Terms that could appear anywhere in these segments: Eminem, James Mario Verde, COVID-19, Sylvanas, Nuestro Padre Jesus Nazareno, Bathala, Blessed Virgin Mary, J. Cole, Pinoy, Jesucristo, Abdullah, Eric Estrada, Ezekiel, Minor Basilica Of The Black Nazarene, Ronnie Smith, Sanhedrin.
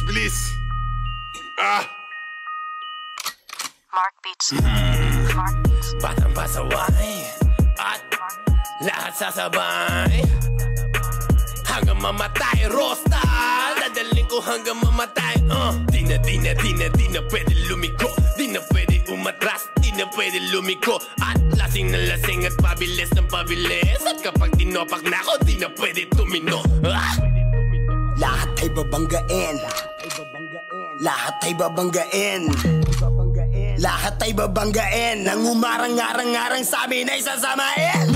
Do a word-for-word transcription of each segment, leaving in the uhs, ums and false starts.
Bilis, bilis! Ah! Mark Beats. Mark Beats. Batang pasaway at lahat sasabay. Hanggang mamatay, Rosta! Dadaling ko hanggang mamatay. uh. Di na, di na, di na, di na pwede lumiko. Di na pwede umatras, di na pwede lumiko. At lasing na lasing at pabilis ng pabilis. At kapag tinopak na ako, di na pwede tumino. ah! Lahat ay babanggain. Lahat ay babanggain. Lahat ay babanggain. Nang umarang-arang-arang sa amin ay sasamain.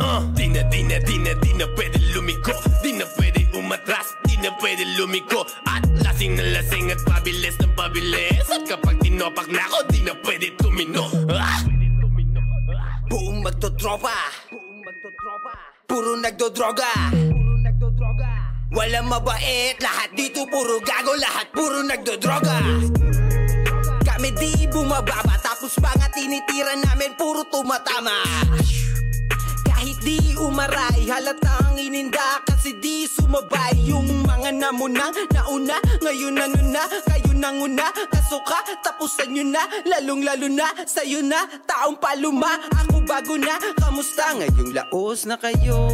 uh. Di na, di na, di na, di na pwede lumiko. Di na pwede umatras, di na pwede lumiko. At lasing na lasing at pabilis ng pabilis. At kapag tinopak na ako, di na pwede tumino. ah! Buong magtotropa, puro nagdodroga. Walang mabait, lahat dito puro gago. Lahat puro nagdodroga. Kami di bumababa, tapos mga tinitira namin puro tumatama. Kahit di umaray, halatang ininda kasi di sumabay. Yung mga namunang nauna, ngayon nanuna, kayo nanguna. Kaso ka, tapusan nyo na, lalong lalo na, sa'yo na, taong paluma. Ako bago na, kamusta ngayong laos na kayo?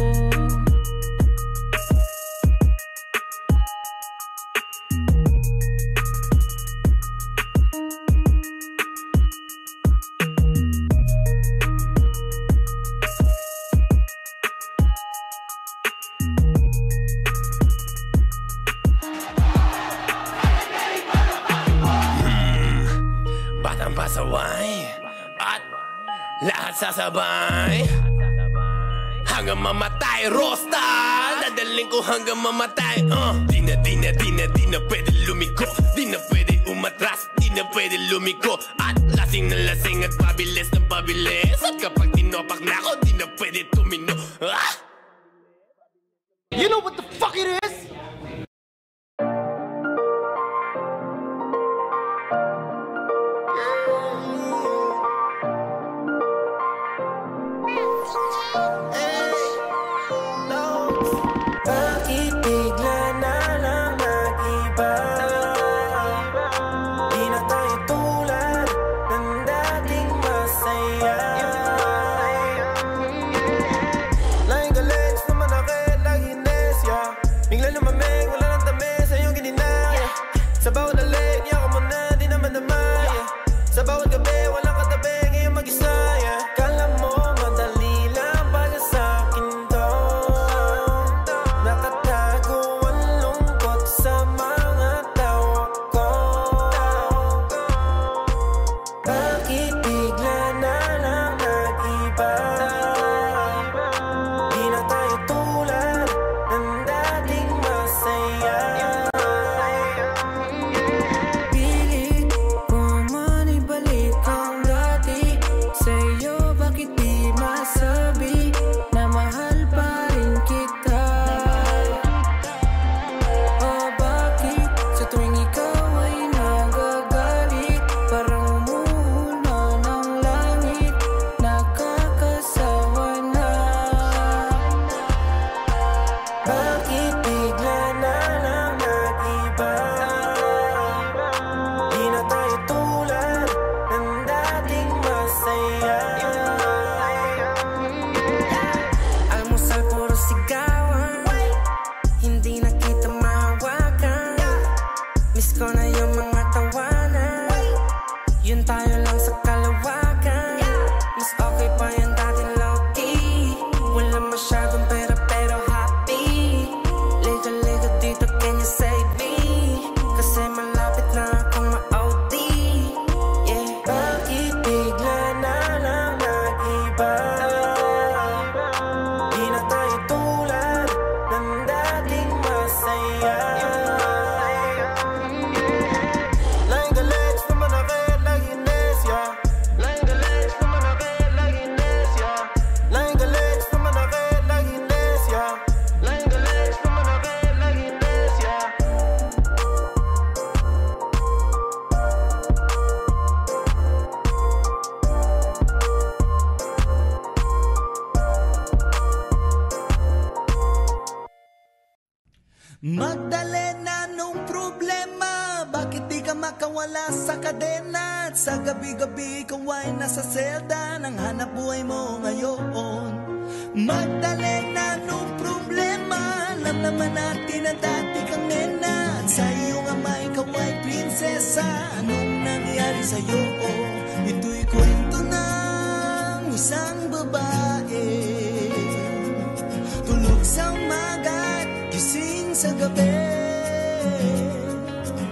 Pasaway at lahat sasabay. Hanggang mamatay, Rosta! Dadaling ko hanggang mamatay. uh. Di na, di na, di na, di na pwede lumiko. Di na pwede umatras, di na pwede lumiko. At lasing na lasing at pabilis ng pabilis. At kapag tinopak na ako, di na pwede tumino. ah! You know what the fuck it is? Say Magdalena, nung problema, bakit di ka makawala sa kadena? At sa gabi-gabi, ikaw ay nasa selda ng hanap buhay mo ngayon. Magdalena, nung problema, alam naman natin na dati kang nena. At sa iyong ama, ikaw ay prinsesa. Anong nangyari sa'yo? Ito'y kwento ng isang babae, tulog sa umaga, gising sa gabi.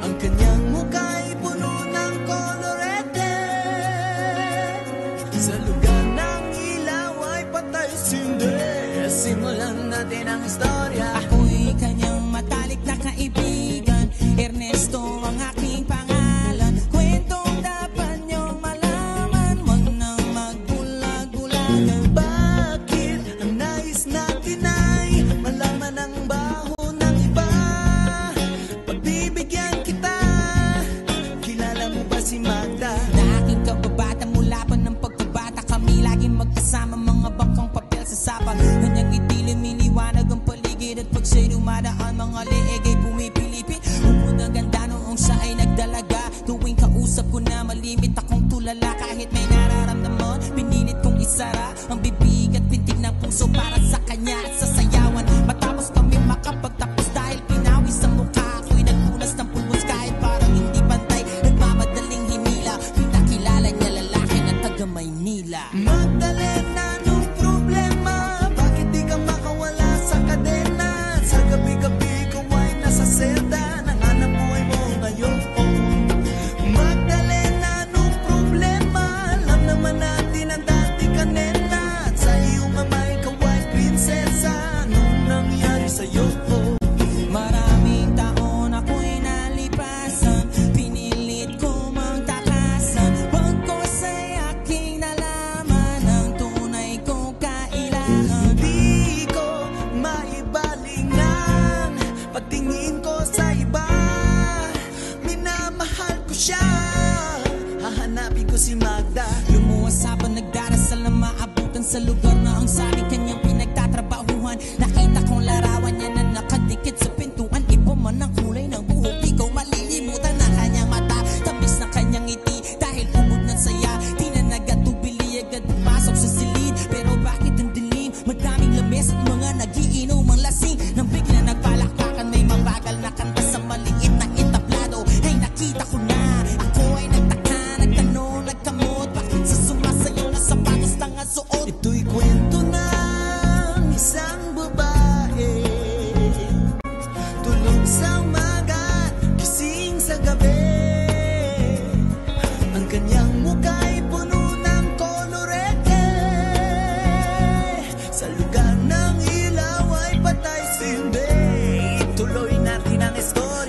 Ang kanyang mukha'y puno ng kolorete, sa lugar ng ilaw ay patay sindi. Simulan natin ang istorya. Ako'y kanyang matalik na kaibigan, Ernesto ang aking pangalan. Kwentong dapat niyong malaman, wag nang maggulag-gulagan. Bakit ang nais natin ay malaman ang baho mga leeg ay pumipilipin. Upo na ganda noong siya ay nagdalaga. Tuwing kausap ko na malimit akong tulala. Kahit may nararamdaman, pinilit kong isara ang bibig at pintig ng puso para sa kanya at sa sayawan. Matapos kami makapagtapos dahil pinawis ang mukha. Ako'y nagpunas ng pulmos kahit parang hindi pantay. Nagmamadaling hinila, pinakilala niya lalaki na taga Maynila. Magdalena, nung problema, bakit di ka makawala sa kadena? Sa gabi-gabi sa selda ng anak buhay mo ngayon. Magdalena, nung problema, alam naman natin ang dati ka nena. At sa iyong mama, ikaw ay prinsesa. Anong nangyari sa'yo? Maraming taon ako'y nalipasan, pinilit ko mang takasan. Huwag ko sa'y aking nalaman ang tunay kong kailangan. Di ko maibalingan pagtingin sa iba, minamahal ko siya. Hahanapin ko si Magda. Lumuwas habang nagdarasal na maabutan sa lugar na ang sabi kanyang pinagtatrabahuhan. Nakita kong larawan niya na nakadikit sa pintuan. Iba man ang kulay ng buhok, di ko malilimutan ang kanyang mata, tamis na kanyang ngiti. Dahil umod ng saya, di na nagatubili, agad pumasok sa silid. Pero bakit ang dilim? Magdaming lames at mga nagiinom ang lasing. Nang bigla nagpalakpakan, may mabagal na kanta sa maliit na entablado. Ay, nakita ko na. Ako ay nagtaka, nagtanong, nagkamot. Bakit sa sumasayaw na sapatos na nga suot? Ito'y kwento ng isang babae, tulog sa umaga, gising sa gabi. Ang kanyang mukha'y puno ng kolorete, sa lugar ng ilaw ay patay sindi.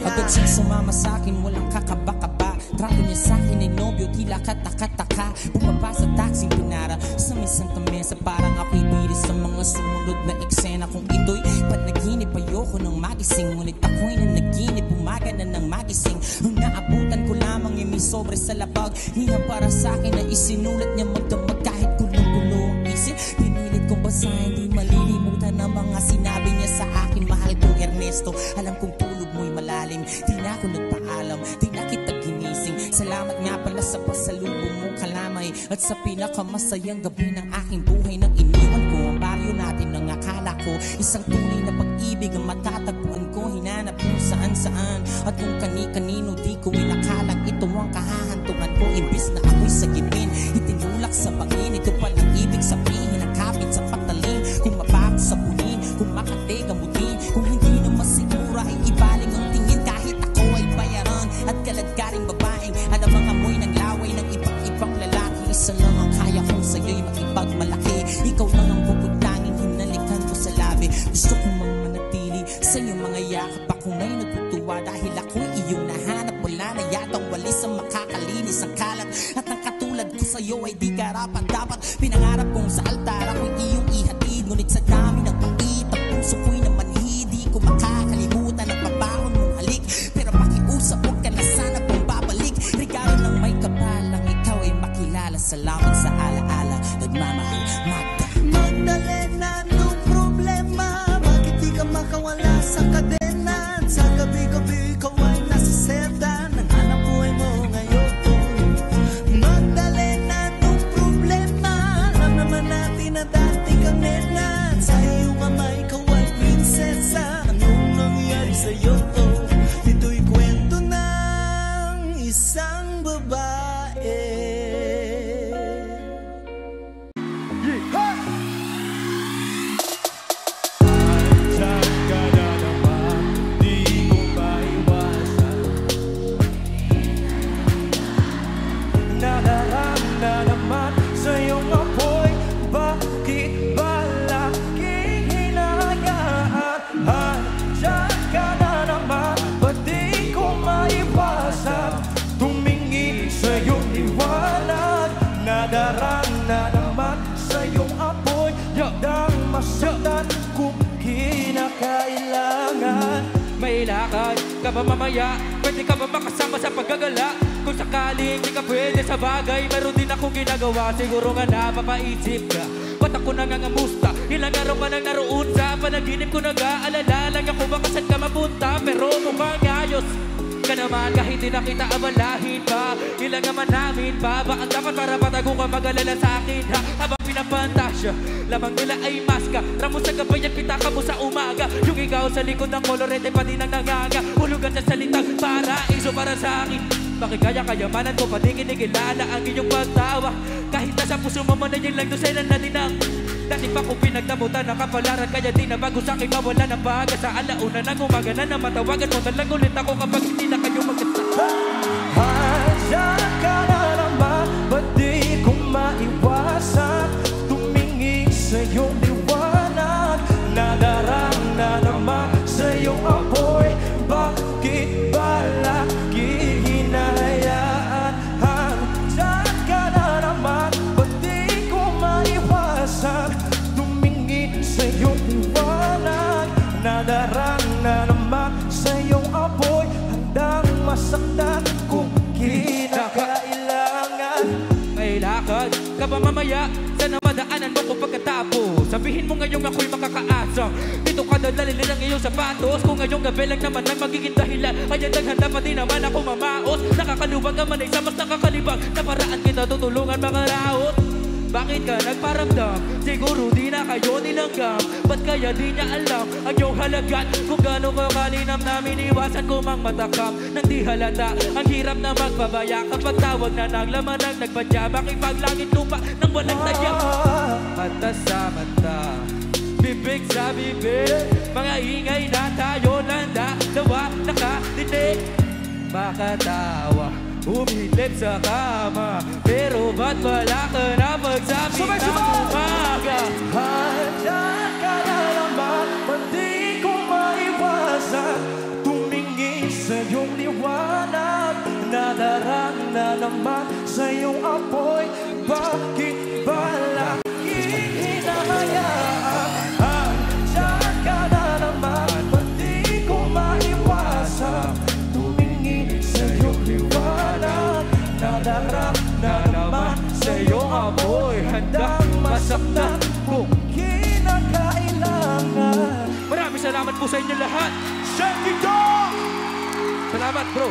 Agad siyang sumama sa'kin, walang kakaba-kaba. Trato niya sa'kin ay nobyo, tila kataka-taka. Bumaba sa taxi, pinara sa may Santa Mesa. Parang ako'y bilis sa mga sumunod na eksena. Kung ito'y panaginip, ayoko nang magising. Ngunit ako'y nanaginip, umaga na nang magising. Nung naabutan ko lamang yung may sobre sa labag, hiya para sa'kin na isinulat niya magdamag. Kahit kulong-gulo ang isip, pinilit kong basahin, di malilimutan ang mga sinabi niya sa akin. Mahal kong Ernesto, alam kong malalim. Di na ako nagpaalam, di na kita ginising. Salamat nga pala sa pasalubong mong kalamay, at sa pinakamasayang gabi ng aking buhay. Nang iniwan ko ang baryo natin, nang akala ko isang tunay na pag-ibig ang matatagpuan ko. Hinanap ko saan-saan, at kung kani-kanino di ko inakalang ito ang kahahantungan ko. Imbis na ako'y sagipin, itinulak sa bangin. Ito palang ibig sabihin, nakapit sa patalim. Kung mapako sa punin, kung makatega mo din, kung hindi na masigura ay ibaling ang tingin. Kahit ako ay bayaran at kaladkaring babaeng alam ang amoy ng laway ng ibang-ibang lalaki. Isa lang ang kaya kong sa'yo'y makipagmalaki. Ikaw lang ang puputangin, hinalikan ko sa labi. Gusto kong mang manatili sa'yo, mga yakap. Ako ngayon natutuwa dahil ako'y iyong nahanap. Wala na yatang walis ang makakalinis ang kalat, at ang katulad ko sa'yo ay di karapat dapat. Pinangarap kong sa altar ako'y iyong ihatid, ngunit sa dami ng ulit ang puso ko'y naman ko makakalimutan ang babahon mong halik. Pero pakiusap, huwag ka na sana pong babalik. Regalo ng may kapalang ikaw ay makilala. Salamat sa alaala, nagmamahal Magda. Magdalena, nung problema, bakit di ka makawala sa kadena? sa'yo to. Dito'y kwento ng isang babae. Masaktan kung kinakailangan. May lakad ka ba mamaya? Pwede ka ba makasama sa paggagala? Kung sakaling di ka pwede sa bagay, meron din akong ginagawa. Siguro nga napapaisip ka, ba't ako nangangamusta? Ilang araw ka nang naroon sa panaginip ko, nag-aalala lang ako baka saan ka mapunta. Pero mukhang ayos ka naman kahit di na kita abalahin pa. Ilang naman namin pa ba ang dapat para patago ka mag-alala sa akin, ha? Habang pinapantasya lamang nila ay maska. Ramos sa gabay at pitaka mo sa umaga. Yung ikaw sa likod ng kolorete pati ng nangaga. Hulugan sa salitang paraiso para sa akin. Makikaya kayamanan ko patinginigilala ang iyong pagtawa. Kahit nasa puso mo man ay yung lagdusenan na dinang. Dati pa ko pinagdamutan ang kapalaran, kaya di na bago sa'king mawala ng baga. Sa alauna ng umaga na nang matawagan mo, talang ulit ako kapag hindi na kayo magkasama. Hasyan ka na naman, ba't di ko maiwasan? Tumingin sa iyong liwanag, nadarang na naman sa iyong apoy. Bakit ba lagi hinahayaan? Hasyan ka na naman, ba't di ko maiwasan? Tumingin sa iyong liwanag, nadarang na naman sa iyong apoy. Handang masaktan kung kinakailangan. May lakad ka ba mamaya? Sana madaanan mo ko pagkatapos. Sabihin mo ngayong ako'y makakaasa. Dito ka dadalilin ang iyong sapatos. Kung ngayong gabi lang naman ang magiging dahilan, kaya naghanda pa din naman ako mamaos. Nakakaluwag ka man ay sa mas nakakalibang na paraan kita tutulungan mga raot. Bakit ka nagparamdam? Siguro di na kayo nilanggam. Ba't kaya di niya alam ang iyong halagat? Kung gano'ng kakalinam namin, iwasan ko mang matakam nang di halata. Ang hirap na magbabaya kapag tawag na ng laman ang nagpadya. Makipaglangit lupa nang walang tagya. Mata sa mata, bibig sa bibig, mga ingay na tayo nanda. Dawa, nakatinig, makatawa, umilip sa kama. Pero ba't wala ka na magsabi ng umaga? Handyan ka na naman, ba't di ko maiwasan? Tumingin sa iyong liwanag, nadarang na naman sa iyong apoy. Bakit ba lagi hinahayaan? Handyan ka na naman, ba't di ko maiwasan? Tumingin sa iyong liwanag, nadarang na naman sa iyong apoy. Handang masaktan kung kinakailangan. Maraming salamat po sa inyo lahat. Send it on! Salamat bro!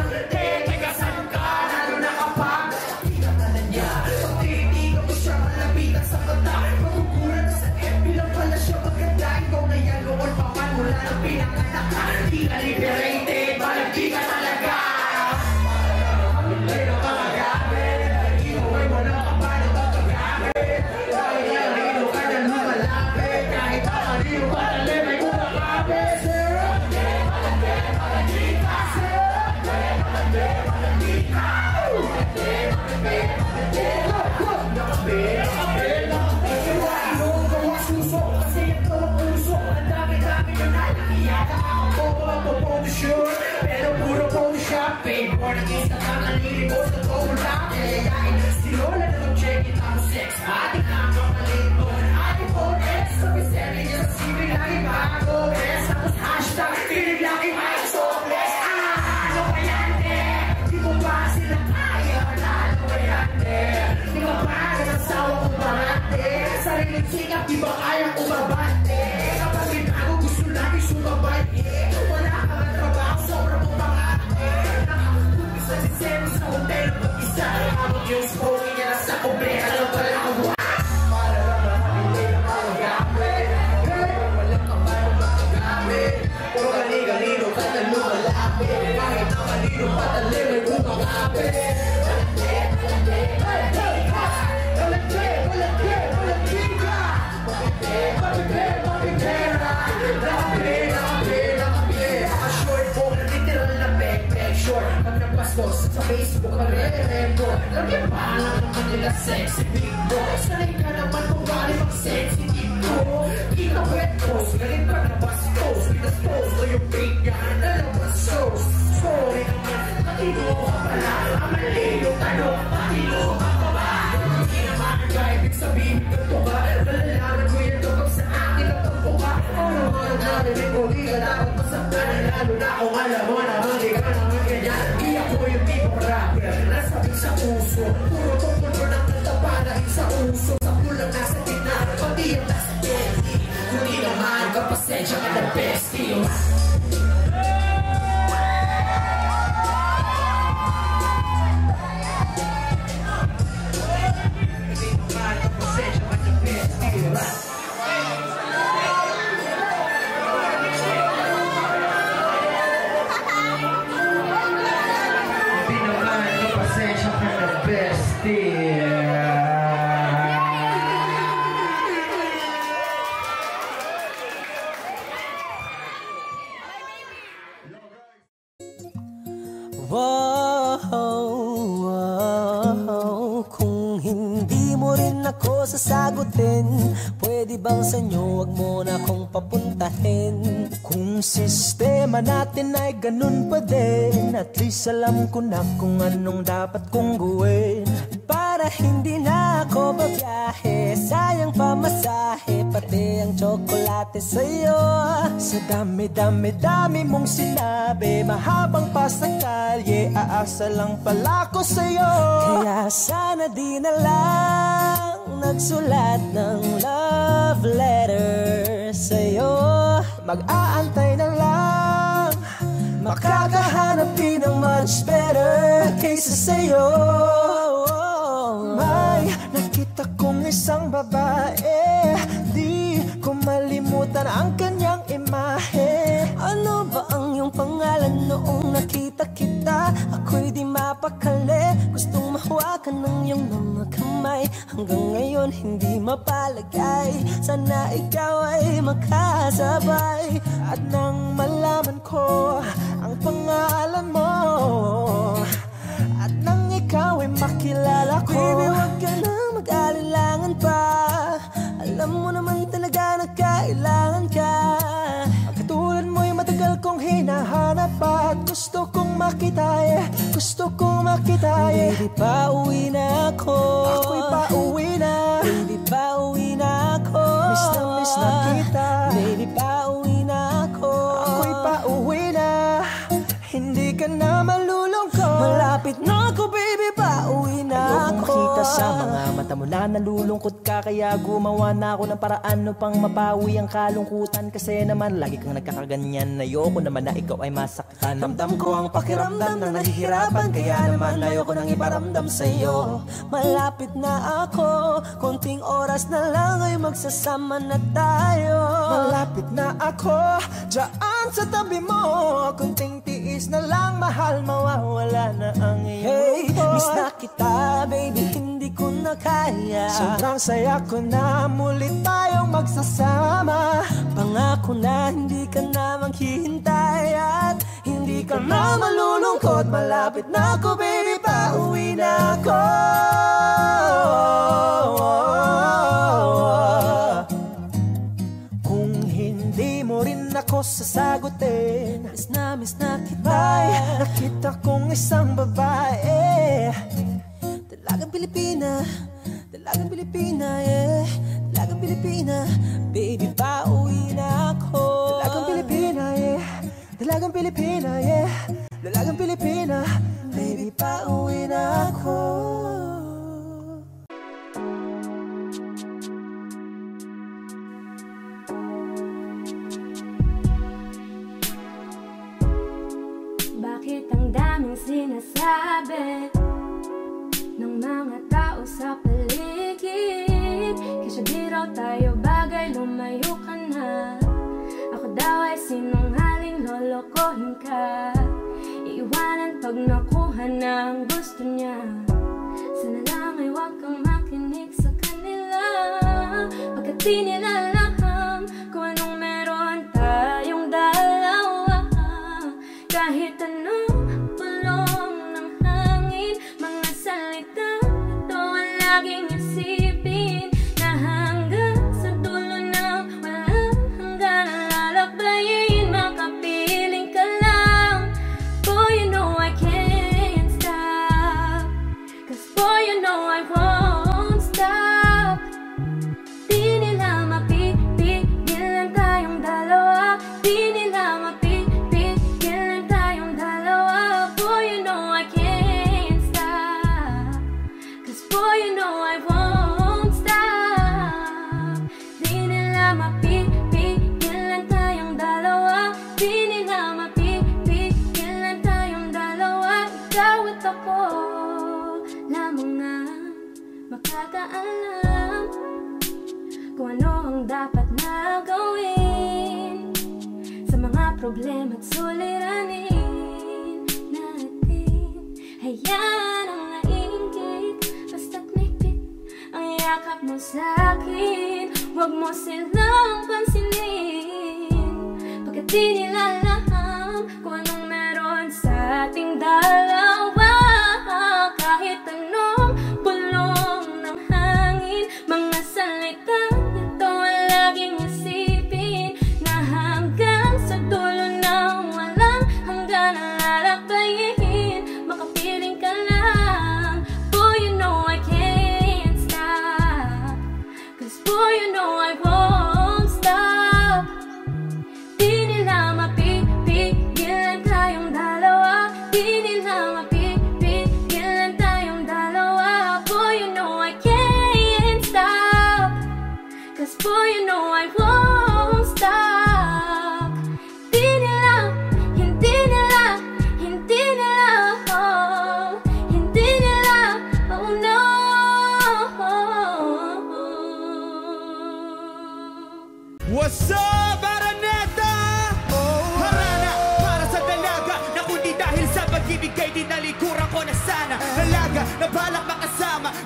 ng te, teka saan ka? Lalo na kapag tinatanan niya. Pagtitigaw ko siya malapitan sa banda. Di ka liberate, balag di ka talaga. Pero pangagapit, iuwi mo lang ang paano pagkagapit. Dahil narino ka na lumalapit, kahit ang narino ka na limay mo nakapit. Sikap di ba ayaw umabante? Kapag binago gusto namin sumabante. Wala ka ba trabaho, sobrang umangate. Nakakutupis na si Sero sa hotel mag-isa. Ang Diyos ko, niya nasa kobre, alam ba lang ang wala? Para lang ang hindi na magagamit. Walang kamarang magagamit. Puro kanigalino, katalo malapit. Kahit na malino, patalim, may butang kapit. Malante, malante, malante. Sa Facebook ang re-rembo. Lagyan pa lang naman nila sexy big boy. Sanay ka naman kung bali mag-sexy dito. Kita wet post, galing ka na bastos. Pinas post o yung bigyan na labas shows. Sorry naman, patino ka pala. Ang malino tanong, patino ka pa ba? Hindi naman ang kaibig sabihin ka to ba? Nalalaman ko yung tukap sa akin at ang buka. Ano nga narinig ko, di ka dapat masaktan. Lalo na kung alam mo naman, di ka naman ganyan. Sa uso, puro tungkol ng kanta para sa uso. Sa pulang nasa tignara, pati ang nasa bestie. Kung di naman kapasensya ka ng bestie. Wow, wow, kung hindi mo rin ako sasagutin, pwede bang sa inyo wag mo na akong papuntahin? Kung sistema natin ay ganun pa din, at least alam ko na kung anong dapat kong gawin. Para hindi na ako babiyahe, sayang pamasahe, pati ang tsokolate sa'yo. Sa dami-dami-dami mong sinabi, mahabang pa sa kalye, aasa lang pala ko sa'yo. Kaya sana di na lang nagsulat ng love letter sa'yo. Mag-aantay na lang, makakahanap din ng much better kaysa sa'yo. May nakita kong isang babae, di ko malimutan ang kanyang imahe. Ano ba ang iyong pangalan noong nakita kita? Ako'y di mapakali, gustong mahawakan ng iyong mga kamay. Hanggang ngayon hindi mapalagay, sana ikaw ay makasabay. At nang malaman ko ang pangalan mo, at nang ikaw ay makilala ko, baby, wag ka na mag-alilangan pa. Alam mo naman talaga na kailangan ka. Ang katulad mo'y matagal kong hinahanap, at gusto kong makita, eh. Gusto kong makita, eh. Baby, pauwi na ako. Ako'y pauwi na. Baby, pauwi na ako. Miss na miss na kita. Baby, pauwi na ako. Ako'y pauwi na. Hindi ka na malulungkot. Malapit na ako, baby, pauwi na ako. Ayoko makita sa mga mata mo na nalulungkot ka, kaya gumawa na ako ng paraan upang mapawi ang kalungkutan. Kasi naman lagi kang nagkakaganyan, ayoko naman na ikaw ay masaktan. Ramdam ko ang pakiramdam na nahihirapan, kaya naman ayoko nang iparamdam sa'yo. Malapit na ako, konting oras na lang ay magsasama na tayo. Malapit na ako, dyan sa tabi mo, konting tiis na lang, mahal, mawawala na ang iyong hey, lupon. Miss na kita, baby, hindi ko na kaya. Sobrang saya ko na muli tayong magsasama. Pangako na hindi ka na maghihintay, at hindi ka na malulungkot. Malapit na ako, baby, pauwi na ako. Kung hindi mo rin ako sasagutin, miss na miss na kita. nakita kong isang babae, talagang Pilipina, talagang Pilipina, yeah. Talagang Pilipina, baby, pauwi na ako. Talagang Pilipina, yeah. Talagang Pilipina, yeah. Talagang Pilipina, baby, pauwi na ako. Bakit ang daming sinasabi ng mga tao sa paligid? Kasi di raw tayo bagay, lumayo ka na. Ako daw ay sinungaling, lolokohin ka. Iiwanan pag nakuha na ang gusto niya. Sana lang ay huwag kang makinig sa kanila, pagkat di nila alam kung anong meron tayong dalawa. Kahit anong bulong ng hangin, mga salita ito ang laging isipin, na hanggang sa dulo na walang hanggan ang lalakbayin. Makapiling ka lang, boy, you know I can't stop, 'cause boy, you know I won't stop. Di nila mapipigilan tayong dalawa, di nila mapipigilan. Makakaalam kung ano ang dapat na gawin sa mga problema at suliranin natin. Hayaan ang nainggit, basta't may pit ang yakap mo sa'kin. Huwag mo silang pansinin, pagkat di nila alam kung anong meron sa ating dalawa. Kahit anong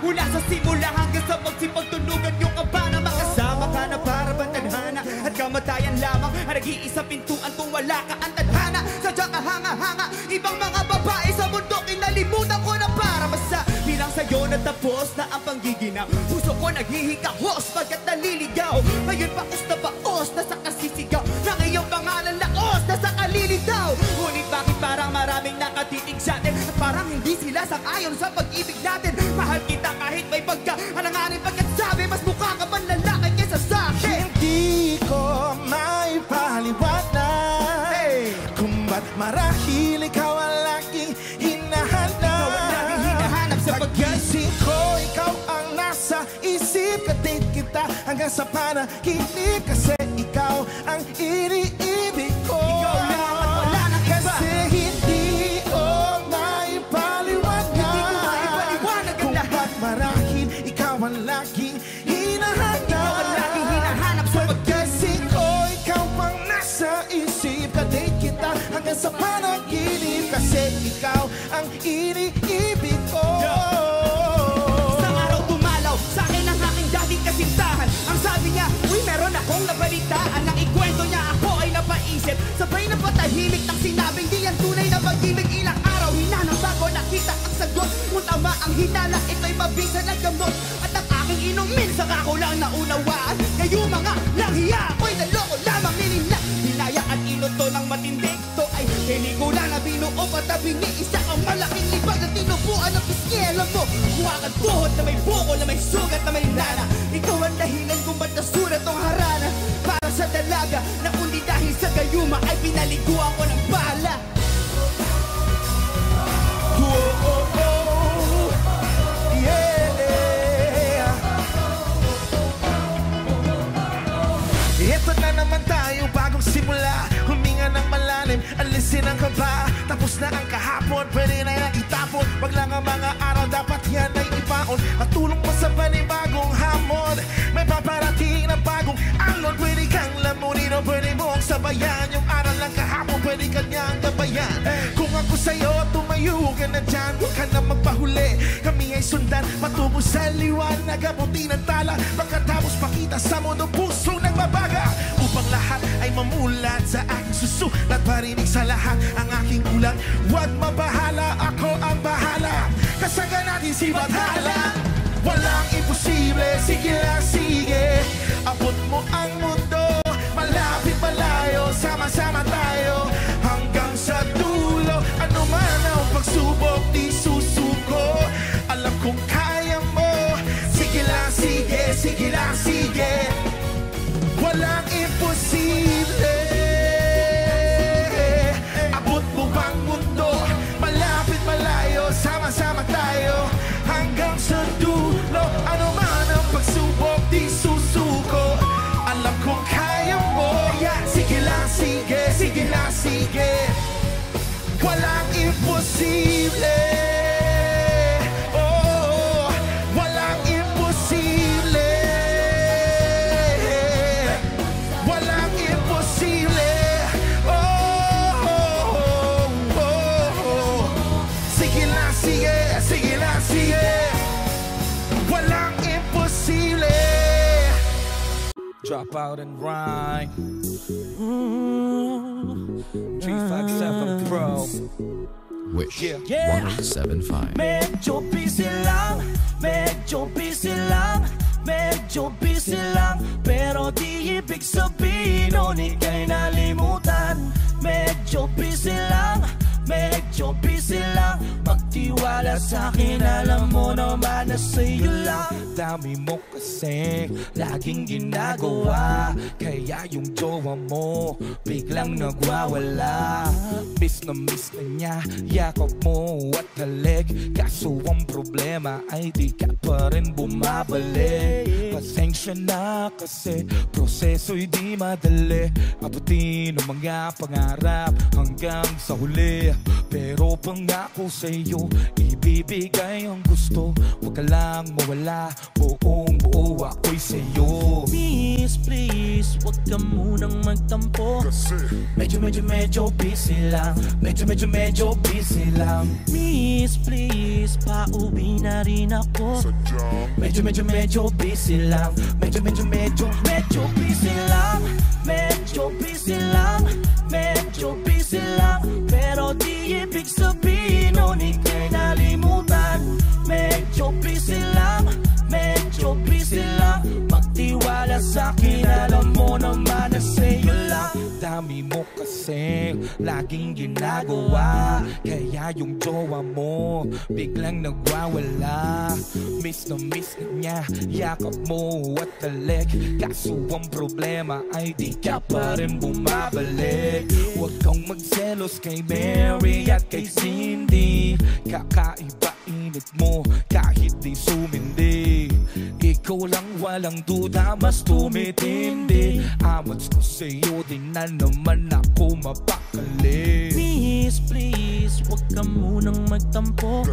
mula sa simula hanggang sa magsipagtunugan yung kabana. Makasama ka na para bang tadhana at kamatayan lamang ang nag-iisang pintuan. Kung wala ka ang tadhana, sadya ka hanga-hanga. Ibang mga babae sa mundo, kinalimutan ko na para basta bilang sa'yo natapos na ang panggiginang. Puso ko naghihikahos pagkat naliligaw. Ngayon paos na paos, nasa kasisigaw ng iyong pangalan, laos, nasa kalilitaw. Ngunit bakit parang maraming nakatitig sa'tin at parang hindi sila sang-ayon sa pag-ibig natin? Mahal kita kahit may pagka-alanganin, pagkat sabi mas mukha ka pang lalaki kaysa sa'kin. Hindi ko may paliwanag, hey, kung ba't marahil ikaw ang laging hinahanap. Ikaw ang laging hinahanap sa pag-isip ko, ikaw ang nasa isip. Katig kita hanggang sa panaginip, kasi ikaw ang iniibig ko. Ikaw lang at wala nang iba, kasi hindi ko may paliwanag. Hindi ko may paliwanag ang lahat, kung ba't marahil ikaw ang laging hinahanap. Ikaw ang laging hinahanap sa pag-isip ko, ikaw ang nasa isip. Katig kita hanggang sa panaginip, kasi ikaw ang iniibig ko. Isang araw tumalaw sa akin ang aking dating kasintahan. Ang sabi niya, uy, meron akong nabalitaan. Ang ikwento niya, ako ay napaisip, sabay na patahimik ng sinabing di yan tunay na pag-ibig. Ilang araw hinanap bago nakita ang sagot. Kung tama ang hinala, ito'y mabisa na gamot. At ang aking inumin, saka ko lang naunawaan. Kayo mga langhiya, ako'y naloko lamang nilila. Hinaya at inuto ng matindi, ito ay pelikula na binuo Patabing ni isa ang malaking libag at tinubuan ang pisngilan mo. Buwak at buhot na may buko, na may sugat, na may lana. Ikaw ang dahilan kung ba't nasulat ang harana. Para sa dalaga na kundi dahil sa gayuma ay pinaliguan ko ng bala. Ito na naman tayo, bagong simula. Huminga ng malalim, alisin ang kaba. Tapos na ang kahapon, pwede na yan itapon. Wag lang ang mga araw, dapat yan ay ibaon. At tulong mo sa panibagong hamon. May paparating na bagong alon. Pwede kang lamunin o pwede mong sabayan. Yung araw ng kahapon, pwede ka niyang gabayan. Kung ako sa'yo, tumayo ka na dyan. Huwag ka na magpahuli, kami ay sundan. Matungo sa liwanag, abuti ng tala. Pagkatapos pakita sa mundo, puso nagbabaga. Upang lahat ay mamulat sa aking susulat. Parinig sa lahat ang aking ulat. Huwag mabahala, ako ang bahala. Kasaga natin si Bathala. Walang imposible, sige lang, sige. Abot mo ang mundo, malapit malayo. Sama-sama tayo hanggang sa dulo. Ano man ang pagsubok, di susuko. Alam kong kaya mo. Sige lang, sige, sige lang, sige. Walang imposible. Abot mo bang mundo, malapit malayo. Sama-sama tayo hanggang sa dulo. Ano man ang pagsubok, di susuko. Alam kong kaya mo. Sige lang, sige, sige lang, sige. Walang imposible. Oh, walang imposible. Drop out and rhyme. Mm-hmm. three five seven Pro. Wish. Yeah. Yeah. one eight seven five. Medyo busy lang, medyo busy lang, medyo busy lang. Pero di ibig sabihin nun ika'y nalimutan. Medyo busy lang, medyo busy lang. Magtiwala sa'kin, alam mo naman na sa'yo lang. Dami mo kasi laging ginagawa, kaya yung jowa mo biglang nagwawala. Miss na miss na niya yakap mo at halik. Kaso ang problema ay di ka pa rin bumabalik. Pasensya na kasi proseso'y di madali. Abutin ang mga pangarap hanggang sa huli. Pero pangako sa'yo, ibibigay ang gusto. Huwag ka lang mawala, buong buo ako'y sa'yo. Miss, please, wag ka munang magtampo. Medyo, medyo, medyo busy lang. Medyo, medyo, medyo busy lang. Miss, please, pauwi na rin ako. Medyo, medyo, medyo busy lang. Medyo, medyo, medyo, medyo busy lang. Medyo busy lang. Medyo busy lang. Pero di ibig sabihin nun ika'y nalimutan. Medyo busy lang. Medyo busy lang. Magtiwala sa'kin, alam mo naman na sa'yo lang. Dami mo kasi laging ginagawa, kaya yung jowa mo biglang nagwawala. Miss na miss na niya yakap mo at talik. Kaso ang problema ay di ka pa rin bumabalik. Huwag kang magselos kay Mary at kay Cindy. Kakaiba init mo kahit di sumindi. Ikaw lang walang duda, mas tumitindi. Amats ko sa'yo, di na naman ako mapakali. Miss, please, wag ka munang magtampo.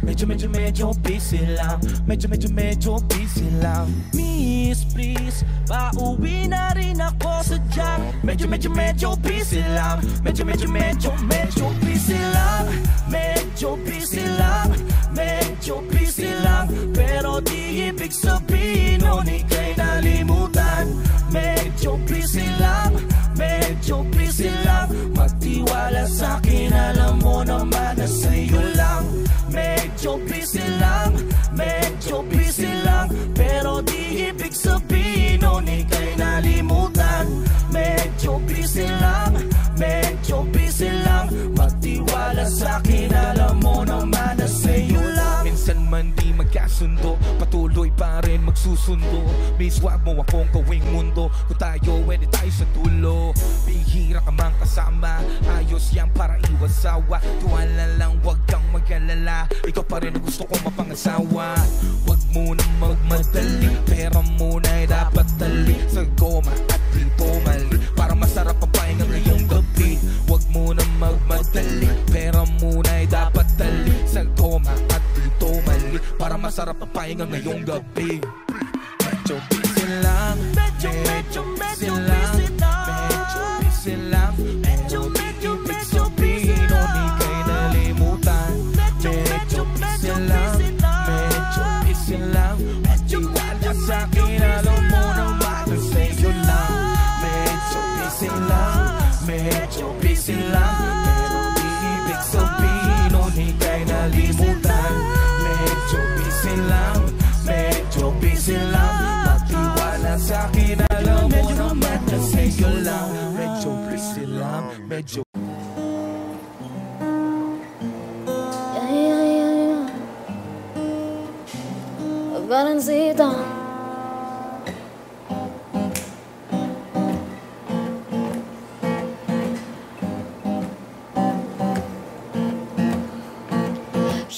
Medyo, medyo, medyo busy lang. Medyo, medyo, medyo busy lang. Miss, please, pauwi na rin ako sadyang. Medyo, medyo, medyo busy lang. Medyo, medyo, medyo, medyo busy lang. Medyo busy lang. Medyo busy lang. Pero di ibig sabihin nun ika'y nalimutan. Medyo busy lang. Medyo busy lang. Magtiwala sa'kin, alam mo naman na sa'yo lang. Medyo busy lang. Medyo busy lang. Pero di ibig sabihin nun ika'y nalimutan. Medyo busy lang. Medyo busy lang. Magtiwala sa'kin, alam mo naman na sa'yo lang. Minsan man di magkasundo, patuloy pa rin magsusundo. Miss, wag mo akong gawing mundo, kung tayo, pwede tayo sa dulo. Bihira ka mang kasama, ayos yan para iwasawa. Tuwala lang, wag kang mag-alala, ikaw pa rin gusto kong mapangasawa. Wag mo na magmadali, pera muna'y dapat tali. Sa goma at dito mali, para masarap ang pahinga ngayong gabi. Wag mo na magmadali, pera muna'y dapat tali. Sa goma at dito mali, para masarap ang pahinga ngayong gabi. Medyo busy lang, medyo, medyo, medyo busy lang, medyo busy lang, medyo, medyo, medyo busy lang. Hindi kay nalimutan, medyo, medyo, medyo busy lang, medyo busy lang. At iwala sa'kin, alam mo naman na sa'yo lang. Medyo busy lang, medyo busy lang, pero di ibig sabihin nun ika'y nalimutan. Medyo busy lang, medyo busy lang, at iwala sa'kin, alam mo naman na sa'yo lang. Medyo busy lang, medyo Garanzita,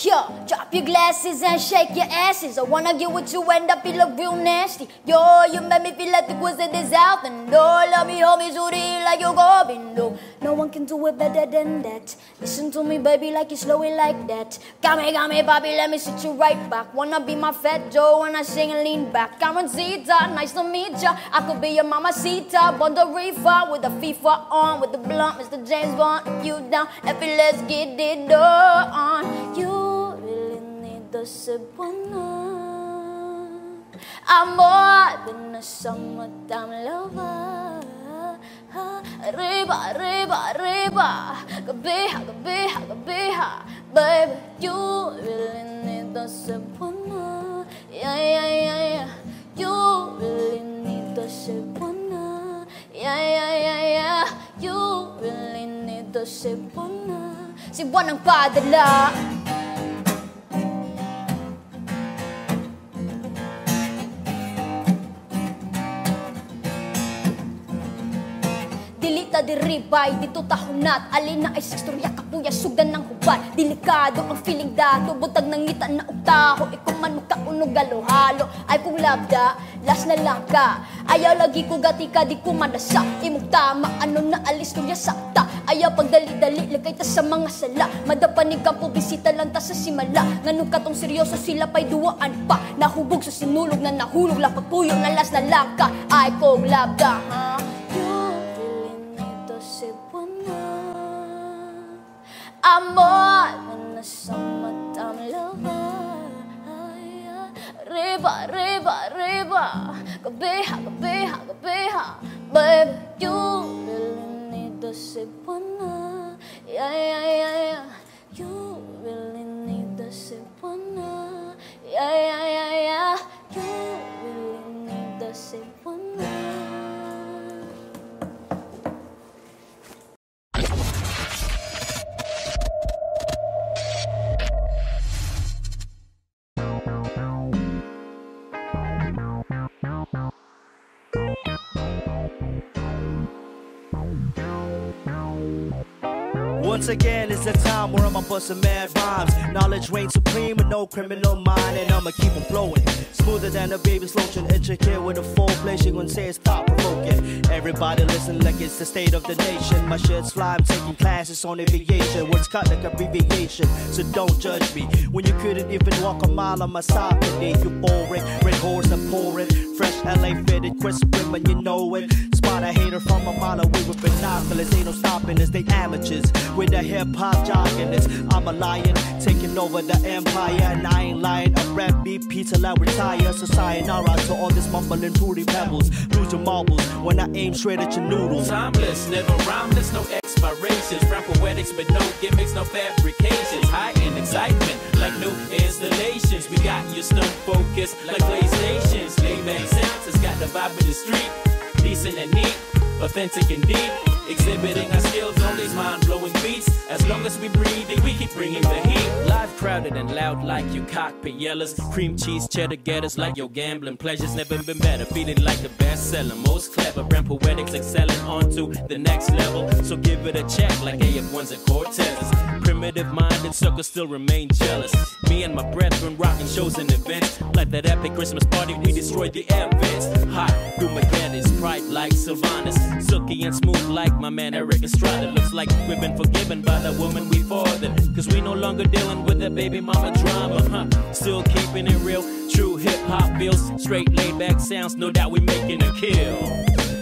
yo, drop your glasses and shake your asses. I wanna get with you and I feel like real nasty. Yo, you made me feel like it was in the south. And all of me homies who did like you go bindu. No one can do it better than that. Listen to me, baby, like you slow it like that. Got me, got me, baby, let me sit you right back. Wanna be my fat Joe when I sing and lean back. Garanzita, nice to meet ya. I could be your mamacita, Bondarifa, with a FIFA on, with the blunt, Mister James Bond. If you down, if it, let's get it on. You really need the Cebuana. I'm more than a summertime lover. Arriba, arriba, arriba. Gabiha, gabiha, gabiha. Baby, you really need the Cebuana. Yeah, yeah, yeah, yeah. You really need the Cebuana. Yeah, yeah, yeah, yeah. You really need the Cebuana. Cebuanang padala. Dilita di ribay, dito tahunat. Alin na ay seksturya, kapuya, sugdan ng hubat. Delikado ang feeling dato, butag ng ngita na uktaho. Ikaw man magkaunog halo-halo, ay kung labda, last na lang ka. Ayaw lagi ko gati ka, di ko manasa. Imong tama, ano na alis ko niya sakta. Ayaw pagdali-dali, likay ta sa mga sala. Madapanig ka po, bisita lang ta sa simala. Nganong katong seryoso, sila pa'y duwaan pa. Nahubog sa sinulog na nahulog lang, pagpuyong na last na lang ka. Ay kung labda, ha? I'm more than a summertime lover. Arriba, arriba, arriba. Gabiha, gabiha, gabiha. Baby, you really need the Cebuana. Yeah, yeah, yeah, yeah. You really need the Cebuana. Yeah, yeah, yeah, yeah. You really need the Cebuana. Once again, it's the time where I'ma bustin' mad rhymes. Knowledge reigns supreme with no criminal mind, and I'ma keep it flowing. Smoother than a baby's lotion, intricate with a full play. She gon' say it's thought-provoking. Everybody listen like it's the state of the nation. My shit's fly, I'm taking classes on aviation. What's cut like abbreviation, so don't judge me. When you couldn't even walk a mile on my side, today you boring, red horse and pouring. Fresh L A fitted, crisp women, you know it. Spot a hater from a mile away with binoculars. Ain't no stopping us, they amateurs. With the hip-hop jogging, I'm a lion, taking over the empire. And I ain't lying, I rap B P till I retire. So sayonara to all this mumbling booty pebbles. Lose your marbles when I aim straight at your noodles. Timeless, never rhymeless, no expirations. Rap poetics but no gimmicks, no fabrications. High in excitement, like new installations. We got you stuck focused, like PlayStations. Lay back sounds, it's got the vibe in the street. Decent and neat. authentic indeed, exhibiting our skills on these mind-blowing beats. As long as we breathing, we keep bringing the heat. Live crowded and loud like you cockpit yellers, cream cheese cheddar getters like your gambling pleasures. Never been better, feeling like the best seller, most clever, brand poetics excelling onto the next level. So give it a check like A F ones and Cortezes. Primitive-minded suckers still remain jealous. Me and my brethren rocking shows and events. Like that epic Christmas party, we destroyed the air vents. Hot through McGinnis, bright like Sylvanas, silky and smooth like my man Eric Estrada. Looks like we've been forgiven by the woman we fathered, cause we no longer dealing with that baby mama drama, huh? Still keeping it real, true hip-hop feels, straight laid-back sounds, no doubt we making a kill.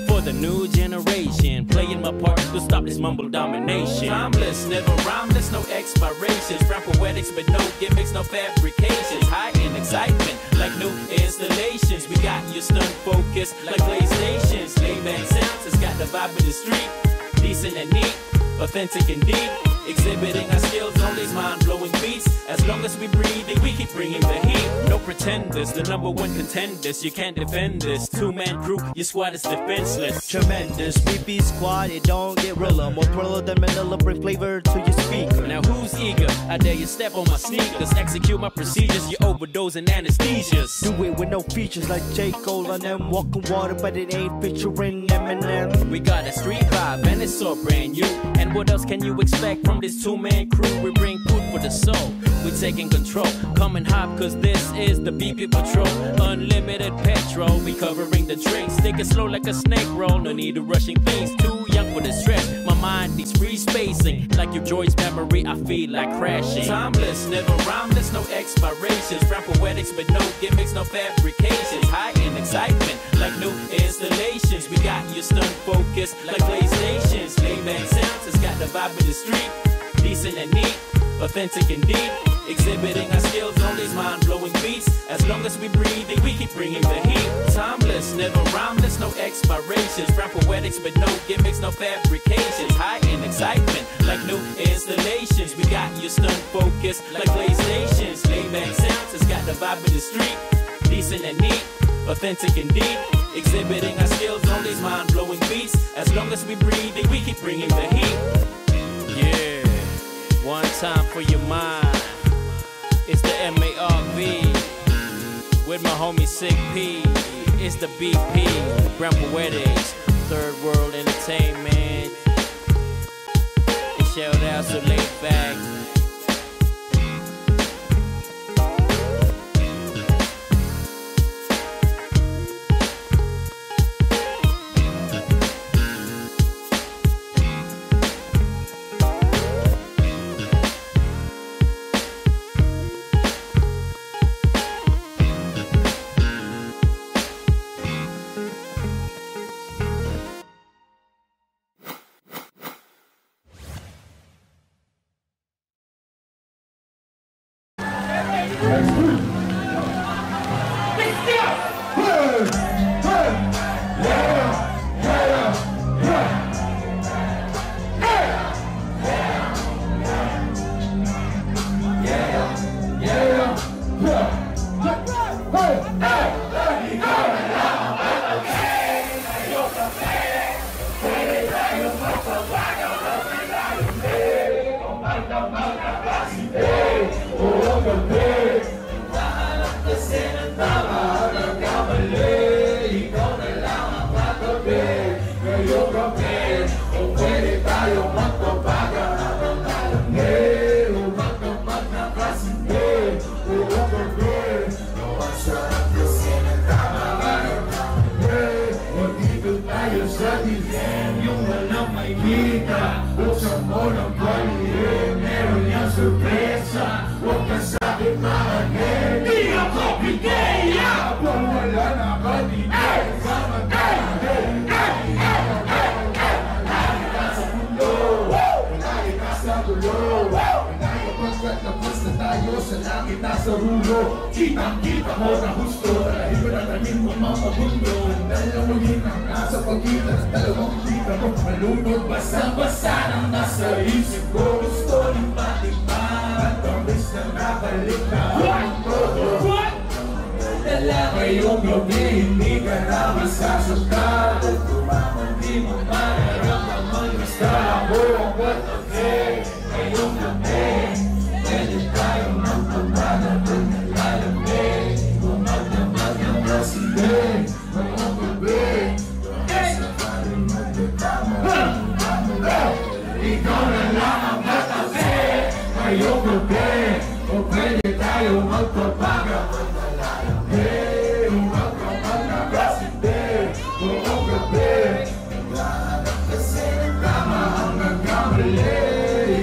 For the new generation, playing my part to stop this mumble domination. Timeless, never rhymeless, no expirations, rap poetics but no gimmicks, no fabrications. High in excitement, like new installations, we got you stunned focused like PlayStations. Laid-back sounds, it's got the vibe in the street, decent and neat, authentic indeed, exhibiting our skills on these mind-blowing beats. As long as we breathing, we keep bringing the heat. No pretenders, the number one contenders. You can't defend this two-man crew. Your squad is defenseless. Tremendous, we be squad. It don't get realer, more thriller than vanilla. Bring flavor to your speaker. Now who's eager? I dare you step on my sneakers. Execute my procedures. You overdose and anesthesias. Do it with no features like J. Cole and them. Walking water, but it ain't featuring Eminem. We got a street vibe and it's so brand new. And what else can you expect from this two-man crew? We bring food for the soul, we taking control. Come and hop, cause this is the B P Patrol. Unlimited petrol, we covering the drinks. Stick it slow like a snake roll, no need to rushing things. Too young for the stress, my mind needs free spacing. Like your Joyce memory, I feel like crashing. Timeless, never rhymeless, no expirations, rap poetics but no gimmicks, no fabrications. High in excitement, like new installations, we got you stunned focused like PlayStations. Laid-back sounds, it's got the vibe in the street, decent and neat, authentic indeed, exhibiting our skills on these mind-blowing beats. As long as we breathing, we keep bringing the heat. Timeless, never rhymeless, no expirations, rap poetics but no gimmicks, no fabrications. High in excitement, like new installations, we got you stunned focused like PlayStations. Laid-back sounds, it's got the vibe in the street, decent and neat, authentic indeed, exhibiting our skills on these mind-blowing beats. As long as we breathing, we keep bringing the heat. Yeah. One time for your mind, it's the M A R V, with my homie Sick P, it's the B P, Brand Poetics, Third World Entertainment, and shout out to Laid Back. Kailangan yung gabi, hindi ka na masasagot. At tumama, di mo na tayong lupi o pwede tayong magpapaga. Hey, magkapag na kasimbe o gabi. Naglahanap kasi ng tama hanggang kamali.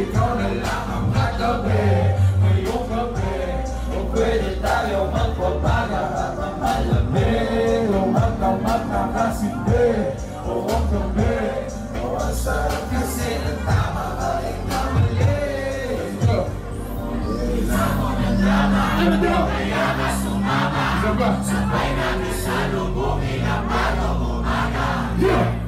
Ikaw na lang ang katabi. Ngayong gabi o pwede tayong magpapaga at ang malami. Magkapag na kasimbe o gabi. Ang sarap kasi ng tama hanggang kamali. Ano ba? Kaya ka sumama. Sabay natin sa lubungin ang parang umaga.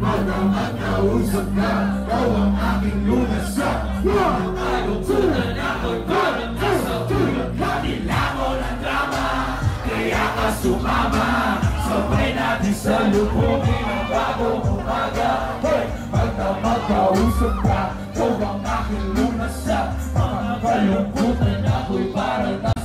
Magdamag na usap ka, ikaw ang aking lunasa. Nakalutunan ako, parang nasa tulad ka. Nilamo ng drama, kaya ka sumama. Sabay natin sa lubungin ang bagong umaga. Magdamag na usap ka, ikaw ang aking lunasa. Nakalutunan ako'y parang nasa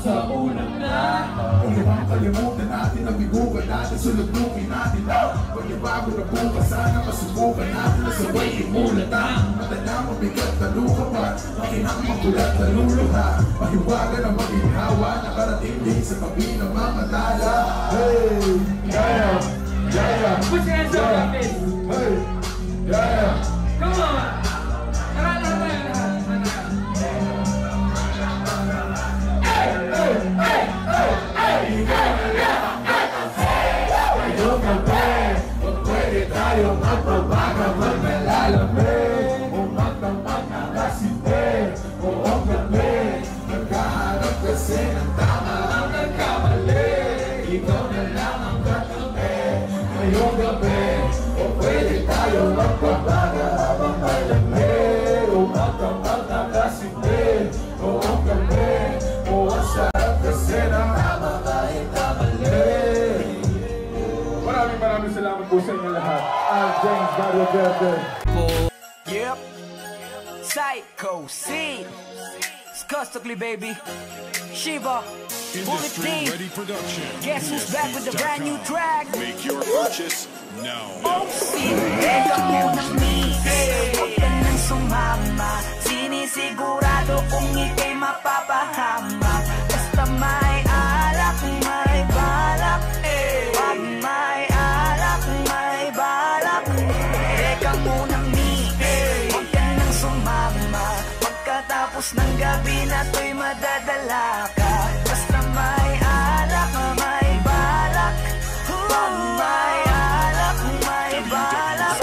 kalimutan natin ang bigugan natin, sulubungin natin ang pagbabago na bukas. Sana masubukan natin na sabay imulat ang mata na mabigat na luka pa. Makinang magulat na luluha, mahiwaga na maginhawa. Nakarating din sa pabi ng mga tala. Hey! Jaya! Jaya! Put your hands up like this! Hey! Jaya! Come on! Tara na tayo lahat! Hey! Hey! Hey! Hey! Ngayong gabi, o pwede tayong magpapaga, maglalamig, o magtamad na kasimbe, o gabi, nagkaharap kasi ng tama ang nagkamali, ikaw na lang ang katabi. Ngayong gabi, o pwede tayong magpapaga, habang malamig, o magtamad na kasimbe, o gabi, o ang sarap kasi ng tama. Maraming salamat po sa inyo lahat. I'm James Mario Verde. Yep. Psycho C. Custody baby. Shiva. Industry Ready Production. Guess who's back with the brand new track? Make your purchase now. Ito munang misis. Huwag ka nang sumama. Sinisigurado kung ika'y mapapahama. Basta may alak, may balak. Pag may tapos ng gabi na to'y madadala ka. Basta may alak, may balak. Pag may alak, may balak.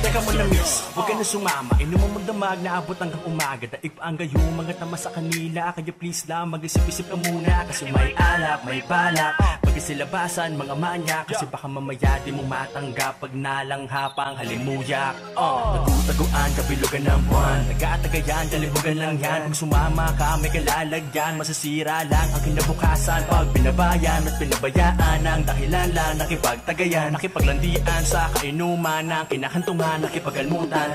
Teka mo na miss, huwag ka na sumama. Inumang magdamag, naabot hanggang umaga. Daig pa ang gayo, mga tama sa kanila. Kaya please lang, mag-isip-isip ka muna. Kasi may alak, may balak. Pagkasilabasan, mga manya. Kasi baka mamaya di mo matanggap. Pag nalangha pang halimuyak. Nagutaguan, kabilugan ng buwan. Nagatagayan, kalibugan lang yan. Pag sumama ka, may kalalagyan. Masasira lang ang kinabukasan. Pag binabayan at pinabayaan ang dahilan lang, nakipagtagayan. Nakipaglandian sa kainuman ng kinakantungan. Nakipagalmutan,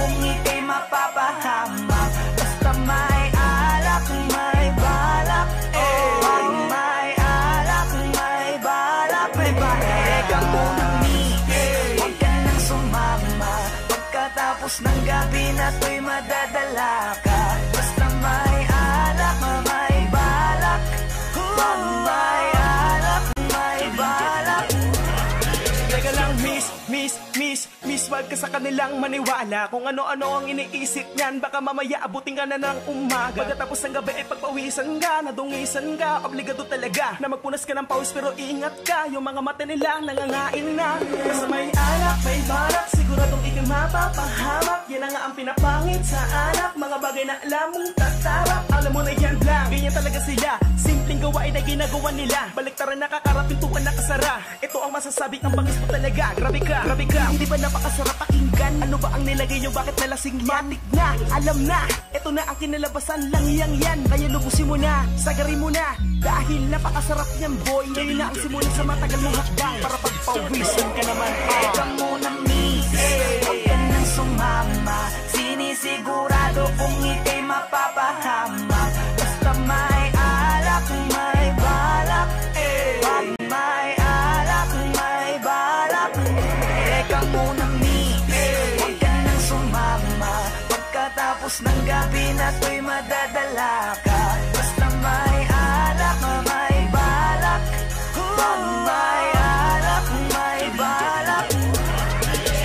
kung ika'y mapapahama. Basta may alak, may balak. Pag may alak, may balak. Ikaw munang misis, huwag ka nang sumama. Pagkatapos ng gabi na to'y madadala ka. Basta may alak, may balak. Pag may alak, may balak. Teka lang miss, miss, miss, miss. Huwag ka sa kanilang maniwala. Kung ano-ano ang iniisip niyan. Baka mamaya abutin ka na ng umaga. Pagkatapos ng gabi ay pagpawisan ka. Nadungisan ka, obligado talaga na magpunas ka ng pawis pero ingat ka. Yung mga mata nila nangangain na. Basta may alak, may balak. Siguradong ika'y mapapahamak. Yan na nga ang pinapangit sa anak. Mga bagay na alam mong tatarap. Alam mo na yan lang, ganyan talaga sila. Simpleng gawain na ginagawa nila. Baliktaran nakakarapintuan nakasara. Ito ang masasabi ng bangis mo talaga. Grabe ka, grabe ka, hindi ba napakasarap pakinggan? Ano ba ang nilagay nyo? Bakit nalasing yan? Matik na, alam na, ito na ang kinalabasan lang yang yan. Kaya lubusin mo na, sagarin mo na. Dahil napakasarap niyan boy. Ngayon na ang simula sa matagal mong hakbang. Para pagpawisan ka naman. Ikaw munang misis, huwag ka Tapos ng gabi na to'y madadala ka. Basta may alak, may balak. Pag may alak, may balak.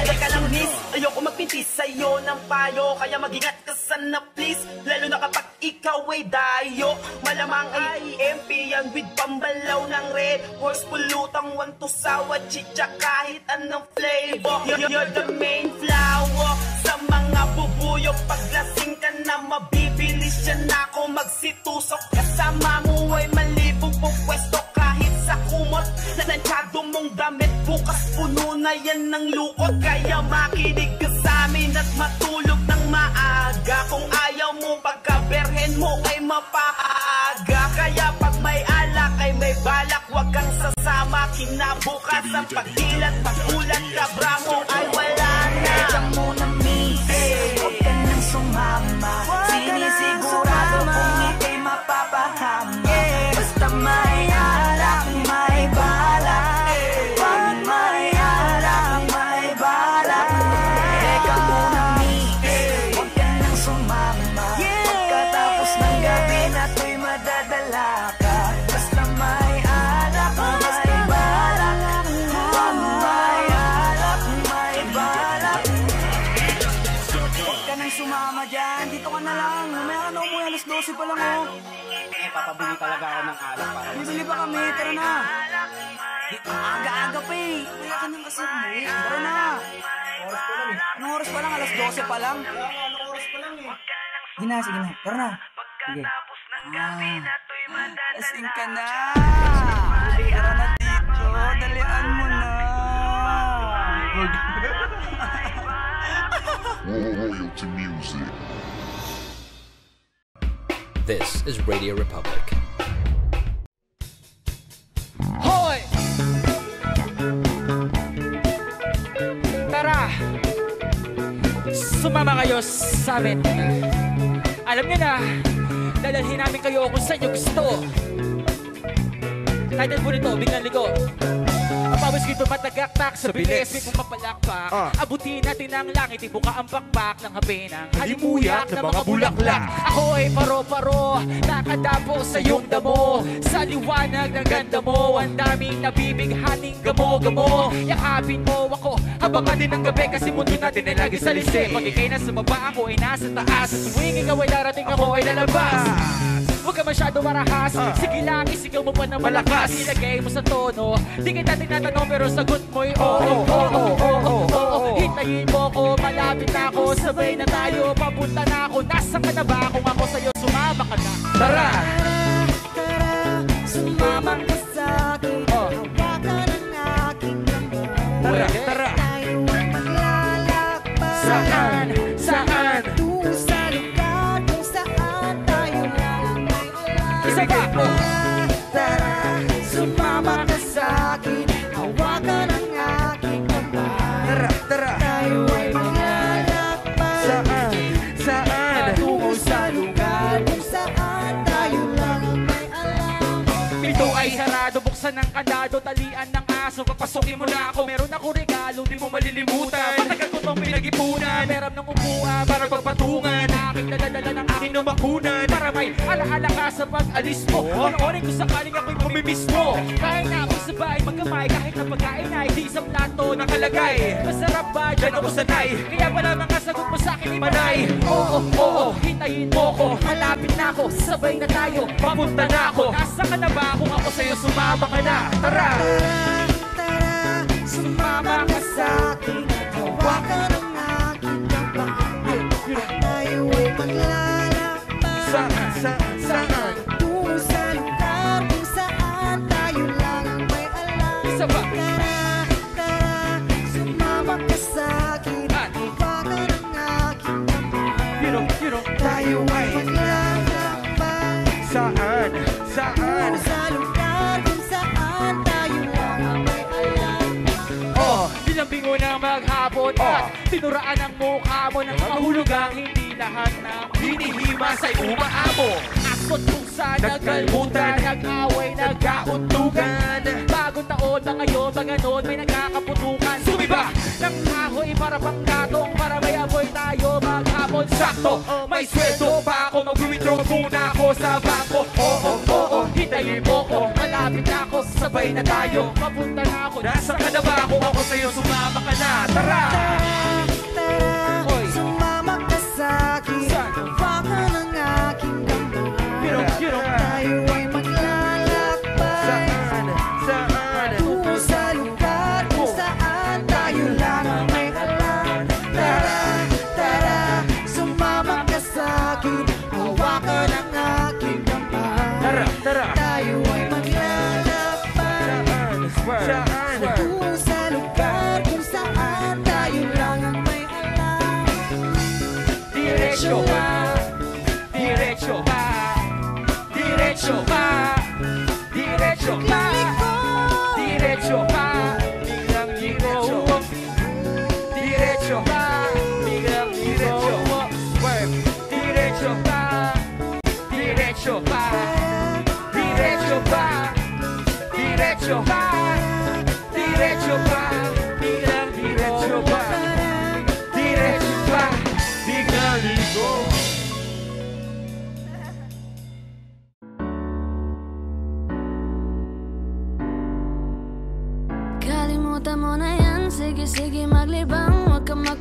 Teka lang miss, ayoko magpintis sa'yo ng payo. Kaya mag-ingat ka sana please, lalo na kapag ikaw ay dayo. Malamang ay E M P yan with pambalaw ng red horse, pulutang wanto, sawa, chicha, kahit anong flavor. You're, you're the main flower sa mga bubuyok. Paglasing ka na mabibilis yan ako magsitusok. Kasama mo ay malibog po pwesto kahit sa kumot. Nanansyado mong damit, bukas puno na yan ng lukot. Kaya makinig ka sa'min at matulog ng maaga. Kung ayaw mo pagka mo ay mapaaga. Kaya pag may alak ay may balak. Huwag kang sasama kinabukas. Ang pagdilat, pag-ulat, kabra mo ay wala na. Eka muna miss, huwag ka nang sumama. Sinisigurado kung ika'y mapapahama. Basta may alak, may balak. Pag may alak, may balak. Eka muna miss, huwag ka nang sumama. Kasi pa lang oh. Eh, papabili talaga ako ng alak para mas. Bibili pa kami, tara na. Aga-aga pa eh. Kaya ka nang kasip mo eh. Tara na. Oras pa lang eh. Anong oras pa lang? alas dose pa lang? Wala nga, anong oras pa lang eh. Sige na, sige na. Tara na. Sige. Ah, asin ka na. Tara na dito. Dalian mo na. Royalty music. This is Radio Republic. Hoy! Tara! Sumama kayo sa amin. Alam niyo na, dadalhin namin kayo kung saan niyo gusto. Title po nito, Biglang Ligo. Mapawis kito matagaktak sa bilis. Big mong papalakpak uh. Abutin natin ang langit. Ibo ka ang bakbak ng habi ng halimuyak na mga bulaklak. Ako ay paro-paro, nakadapo sa iyong damo. Sa liwanag ng ganda mo, ang daming nabibighaning gamo-gamo. Yakapin mo ako, habakan din ng gabi. Kasi mundo natin ay lagi sa lise. Pag ikay nasa baba, ako ay nasa taas. Sa tuwing ikaw ay darating, ako ay lalabas. Huwag ka masyado marahas. uh. Sige lang, isigaw mo pa na malakas. Ilagay mo sa tono, di kita tinatanong pero sagot mo'y oo. Hintayin mo ko, malapit na ako. Sabay na tayo, papunta na ako. Nasaan ka na ba? Kung ako sa'yo, sumama ka na. Tara! Tara, sumama ka sa'kin. Hawakan ang aking langgo. Tara, tara. Tayo ang maglalakbay. Saan? Saan? Doon sa lugar kung saan tayo lalabay. Isa ka! Tara, sumama ka sa'kin. Hawakan ang aking kamay. Tara, tara. Tayo ay maglalakbay. Saan? Saan? Tungo sa lugar kung saan tayo lang may alam. Ito ay sarado, buksan ang kandado, talian ng aso. Papasokin mo na ako, meron ako regalo, di mo malilimutan. Matagal ko itong pinag-ipunan, meram ng upuan, parang pagpatungan. Aking nadadala ng aking namakunan. May alaala ka sa pag-alis mo. Onorin ko sakaling ako'y pumimiss mo. Kahit na akong sabay magkamay, kahit na pagkain ay di isang plato nakalagay. Masarap ba? Diyan ako sanay. Kaya pala mga sagot mo sa'kin imanay. Oo, oo, hintayin mo ko. Malapit na ako, sabay na tayo. Papunta na ako. Nasa ka na ba? Kung ako sa'yo, sumama ka na. Tara! Tara, tara, sumama ka sa'kin. Hawakan ang aking kamay. At tayo ay maglalakbay. Saan, saan, saan? Doon sa lugar kung saan tayo lang ang may alam. Isa ba? Tara, tara, sumama ka sa'kin. Hawakan ang aking kamay. Tayo ay maglalakbay. Saan, saan? Doon sa lugar kung saan tayo lang ang may alam. Oh, nilambing mo ng maghapon at tinuraan ang mukha mo ng mahulugang hindi. Lahat na hinihima sa'y umaamo. Asot kung sa nagkalmutan, nag-away, nagkauntugan. Bagong taon ba ngayon ba ganon, may nagkakaputukan. Sumiba ng kahoy para pangkatong, para may aboy tayo maghapon. panahon sakto. May sweldo pa ako, mag-withdraw muna ako sa bangko. Oo, oo, hintayin mo ko, malapit na ako, sabay na tayo. Papunta na ako, nasa ka na ba ako? Ako sa'yo, sumama ka na, tara!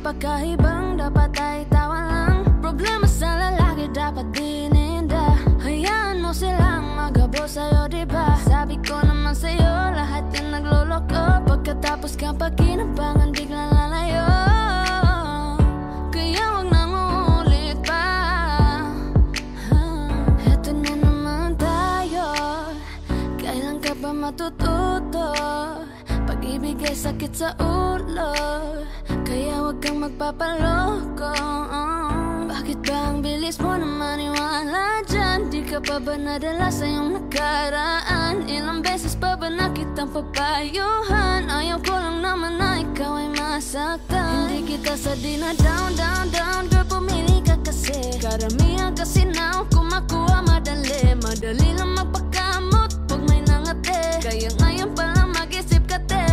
Pagkaibang dapat ay tawan lang. Problema sa lalaki dapat dininda. Hayaan mo silang magabo sa'yo, diba? Sabi ko naman sa'yo, lahat yung nagluloko. Pagkatapos kang pakinabangan, biglang lalayo. Kaya wag nang uulit pa. Eto na naman tayo. Kailan ka ba matututo? Pag-ibig ay sakit sa ulo. Kaya wag kang magpapaloko. Bakit ba ang bilis mo na maniwala dyan? Di ka pa ba nadala sa iyong nakaraan? Ilang beses pa ba nakitang papayuhan? Ayaw ko lang naman na ikaw ay masaktan. Hindi kita sa dina down, down, down. Girl, pumili ka kasi. Karamihan kasi na kumakuha madali. Madali lang magpakamot pag may nangate. Kaya ngayon pala mag-isip ka te.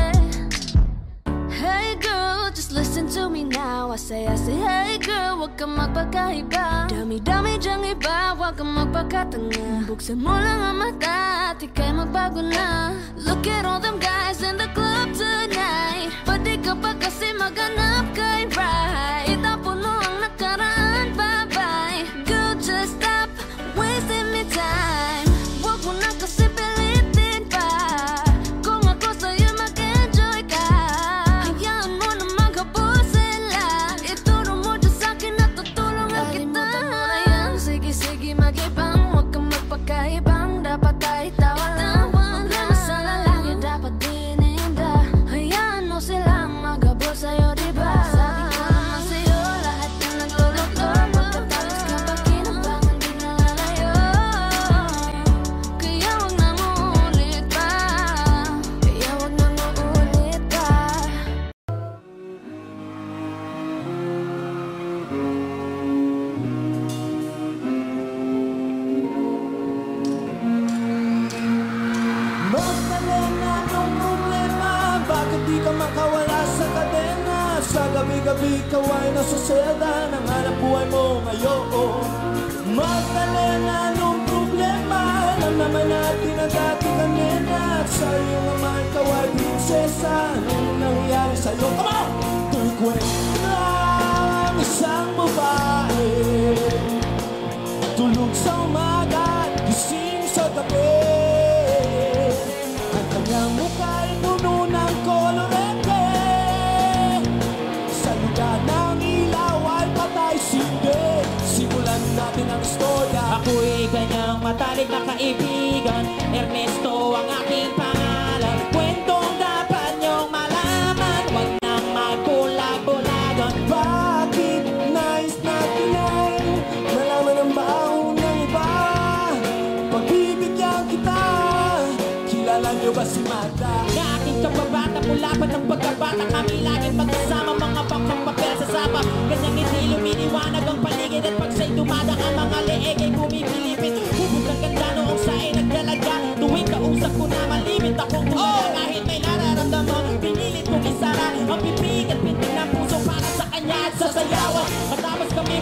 Hey girl, just listen to me now. I say, I say, hey girl, wag kang magpakaiba. Dami-dami dyang iba, wag kang magpakatanga. Buksan mo lang ang mata at ika'y magbago na. Look at all them guys in the club tonight. Pwede ka pa kasi maghanap kay right. Itapon mo ang nakaraan, bye-bye. Girl, just stop wasting me time. Wag mo na kasi pilitin pa. Kung ako sa'yo mag-enjoy ka. Matapos kami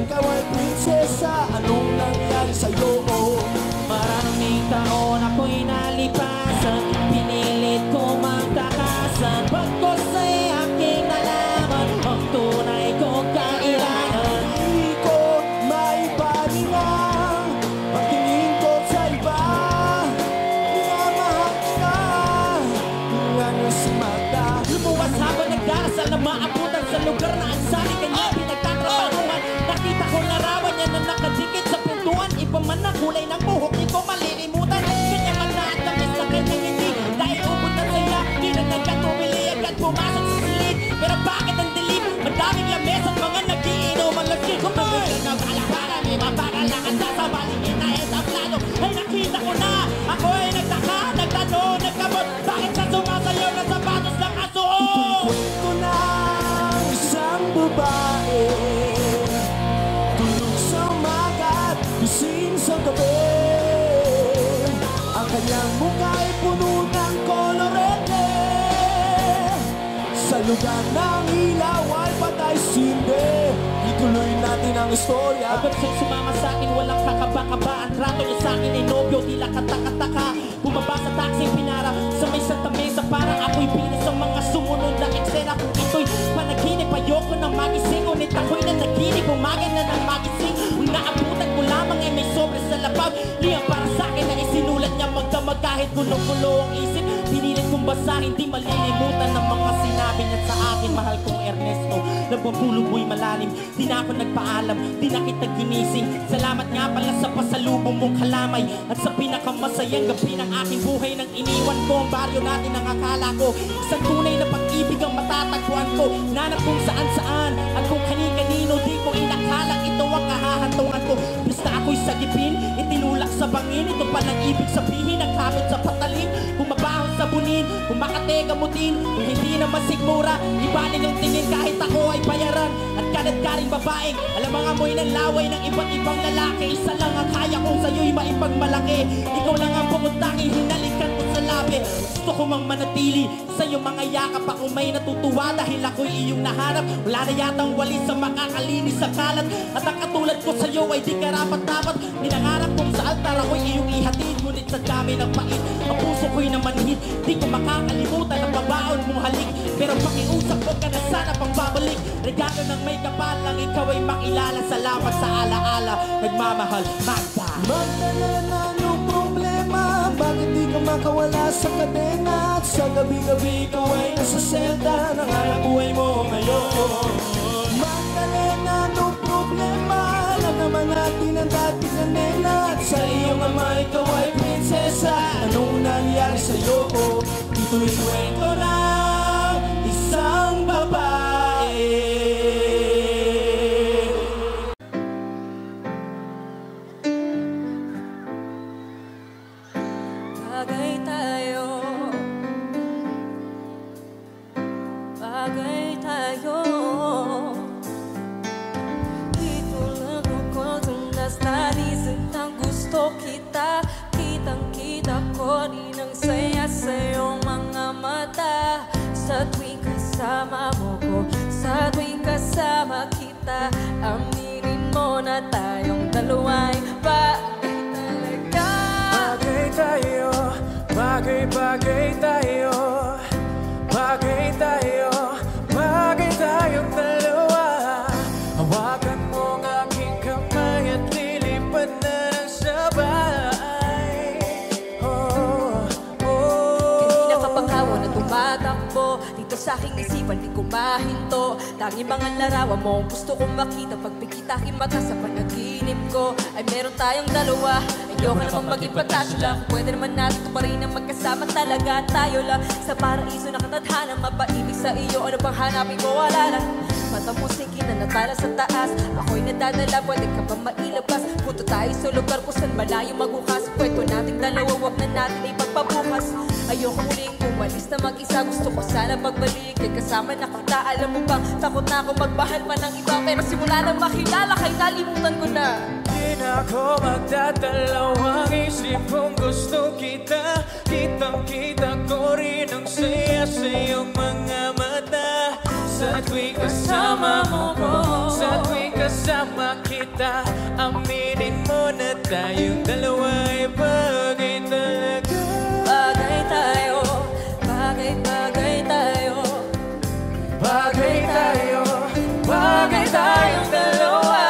Naman ikaw ay prinsesa, anong nangyari sa'yo? Oh, maraming taon ako'y nalipasan, pinilit ko magtakasan. Pagkos ay aking nalaman, ang tunay kong kailangan. Hindi ko maipaningang ang tingin ko sa iba. Pinamahal kita, hingan na si Magda. Lumuwas habang nagdarasal na maabutan sa lugar na ang sari kanya pinagtatrabaho. Nakita ko larawan niya na nakadikit sa pintuan. Iba man na kulay ng buhok, di ko malilimutan. Kanya man na at namis na kay Ningiti. Dahil ubod na saya, di na nagkatumili. Agad pumasok sa silid, pero bakit ang dilim? Madaming lames at mga nag-iinom. Ang lagsin ko ba? Nagkakas na bala para may mapangalakas na sa baligid na isang plano. Ay nakita ko na, ako ay nagtaka, nagtano, nagkabot. Bakit sa sumasayaw na sapatos ng asuon? Ipagkwit ko na isang babae. Ang kanyang muka'y puno ng kolorete. Sa lugar ng ilaw ay patay sinde. Ituloy natin ang istorya. Agad siyang sumama sa'kin, walang kakaba-kaba. Ang trato niya sa'kin ay nobyo, tila katakataka. Bumaba sa taxi, pinara sa may Santa Mesa. Parang ako'y pinas ang mga sumunod na eksena. Kung ito'y panaginip, ayoko nang magising. Ngunit ako'y nanaginip, umaga na nang magising. Naabutan ko lamang ay may sobra sa labag. Liyang para sa'kin na isinulat niya magdamag. Kahit gulong-gulo ang isip, pinilit kong basahin. Di malilimutan ng mga sinabi niya sa akin. Mahal kong Ernesto, nababulong ko'y malalim. Di na ako nagpaalam, di na kita ginising. Salamat nga pala sa pasalubong mong kalamay. At sa pinakamasayang gabi ng aking buhay, nang iniwan ko ang baryo natin ang akala ko. Sa tunay na pag-ibig ang matatagpuan ko. Nanap kung saan-saan at kung kani-kanino. Di ko inakalang ito ang kahahatungan ko. Basta ako'y sagipin, itinulak sa bangin. Ito palang ibig sabihin, nagkapit sa patalim. Bumabahon sa bunin, bumakate-gamutin. Kung hindi na masigmura, ibaling ang tingin kahit ako ay bayaran. At kanat-karing babaeng alam ang amoy ng laway ng iba't ibang lalaki. Isa lang ang kaya kong sa'yo'y maipagmalaki. Ikaw lang ang pumuntangi, hinalikan ko sa labi. Gusto ko mang manatili sa'yo mga yakap. Ako may natutuwa dahil ako'y iyong nahanap. Wala na yatang walis sa makakalinis sa kalat. At ang katulad ko sa'yo ay di karapat-dapat. Ninangarap kong sa altar ako'y iyong ihatid. Ngunit sa dami ng pait, ang puso ko'y namanhid. Di ko makakalimutan ang babaon mong halik. Pero pakiusap ko ka na sana pang babalik. Regalo ng may kapalang ikaw ay makilala. Salamat sa alaala, nagmamahal, Magda. Magda na lang ang problema. Bakit di ka makawala sa kadena? At sa gabi-gabi ikaw ay nasa selda. Nangarap buhay mo ngayon. Magda na lang ang problema. Alam naman natin ang dati na nena. At sa iyong ama ikaw ay prinsesa. Anong nangyari sa'yo? Ito'y kwento ng isang babae. Sa tuwing kasama mo ko, sa tuwing kasama kita, aminin mo na tayong dalawa'y bagay talaga. Bagay tayo, bagay bagay tayo, bagay tayo, bagay tayong dalawa. Hawakan mo ng aking kamay at lilipad na ng sabay. Oh, oh. Kanina ka pang hawa na tumatakbo. Dito sa aking isipan, di ko mahinto. Tanging mga larawan mo, gusto kong makita. Pagpikit aking mata sa panaginip ko, ay meron tayong dalawa. Ay Ayoko naman maging patasyo lang. Pwede naman natin ito pa rin ang magkasama talaga tayo lang. Sa paraiso na katadhana, mapaibig sa iyo. Ano bang hanapin ko? Wala lang. Matamusing kinanatala sa taas. Ako'y nadadala, pwede ka pa mailabas. Punto tayo sa lugar kung saan malayo magukas. Pweto nating dalawa, wag na natin ipagpabukas. Ayoko muling umalis na mag-isa. Gusto ko sana magbalik kay kasama na kita. Alam mo bang, takot na ako magmahal pa ng iba. Pero simula na makilala kay nalimutan ko na. Di na ako magdadalawang isip kung gusto kita. Kitang-kita ko rin ang saya sa iyong mga mata. Sa tuwing kasama mo ko, sa tuwing kasama kita, aminin mo na tayong dalawa ay bagay talaga. Bagay tayo, bagay, bagay tayo, bagay tayo, bagay tayong dalawa.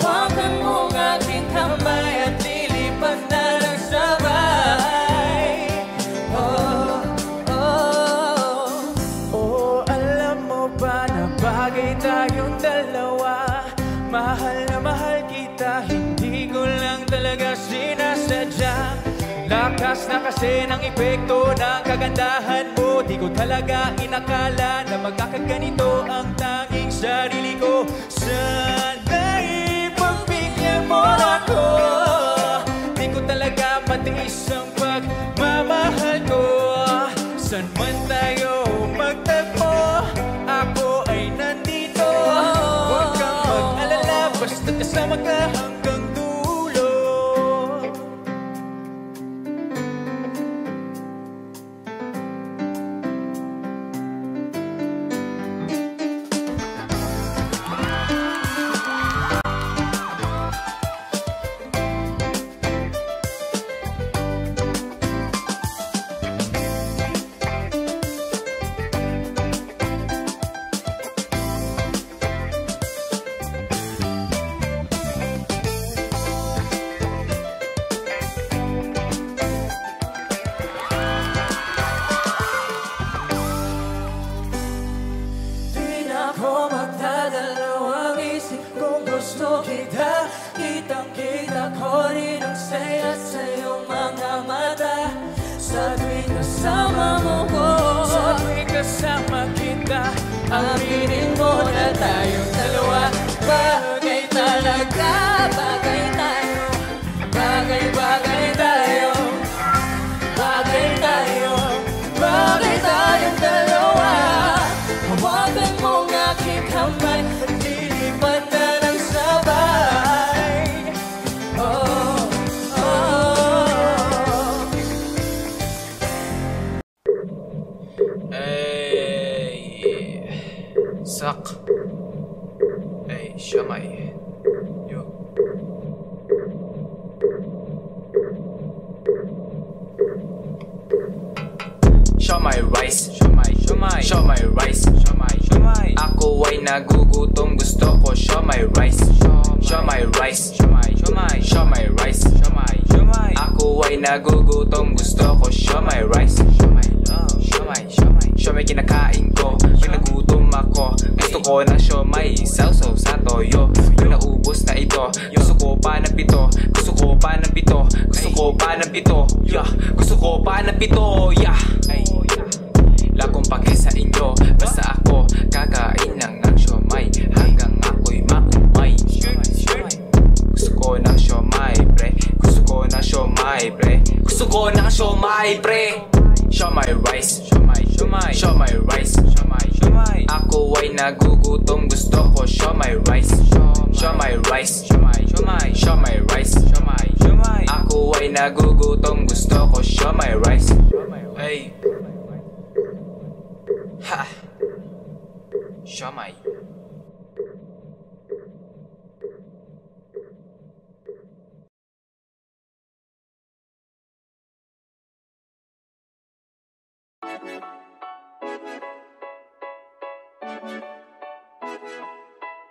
Hawakan mo ng aking kamay at lilipat na lang sabay. Oh, oh, oh, alam mo ba na bagay tayong dalawa? Mahal na mahal kita, hindi ko lang talaga sinasadya. Lakas na kasi ng epekto ng kagandahan mo. Di ko talaga inakala na magkakaganito ang tanging sarili ko. Sana'y pagbigyan mo ako. Di ko talaga matiis ang pagmamahal ko. San man tayo magtagpo, ako ay nandito. Huwag kang mag-alala, basta kasama ka hanggang dulo.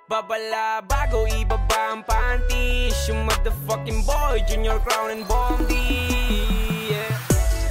Babala bago ibaba ang panties. Yung motherfucking boy, Junior Crown and Bondi.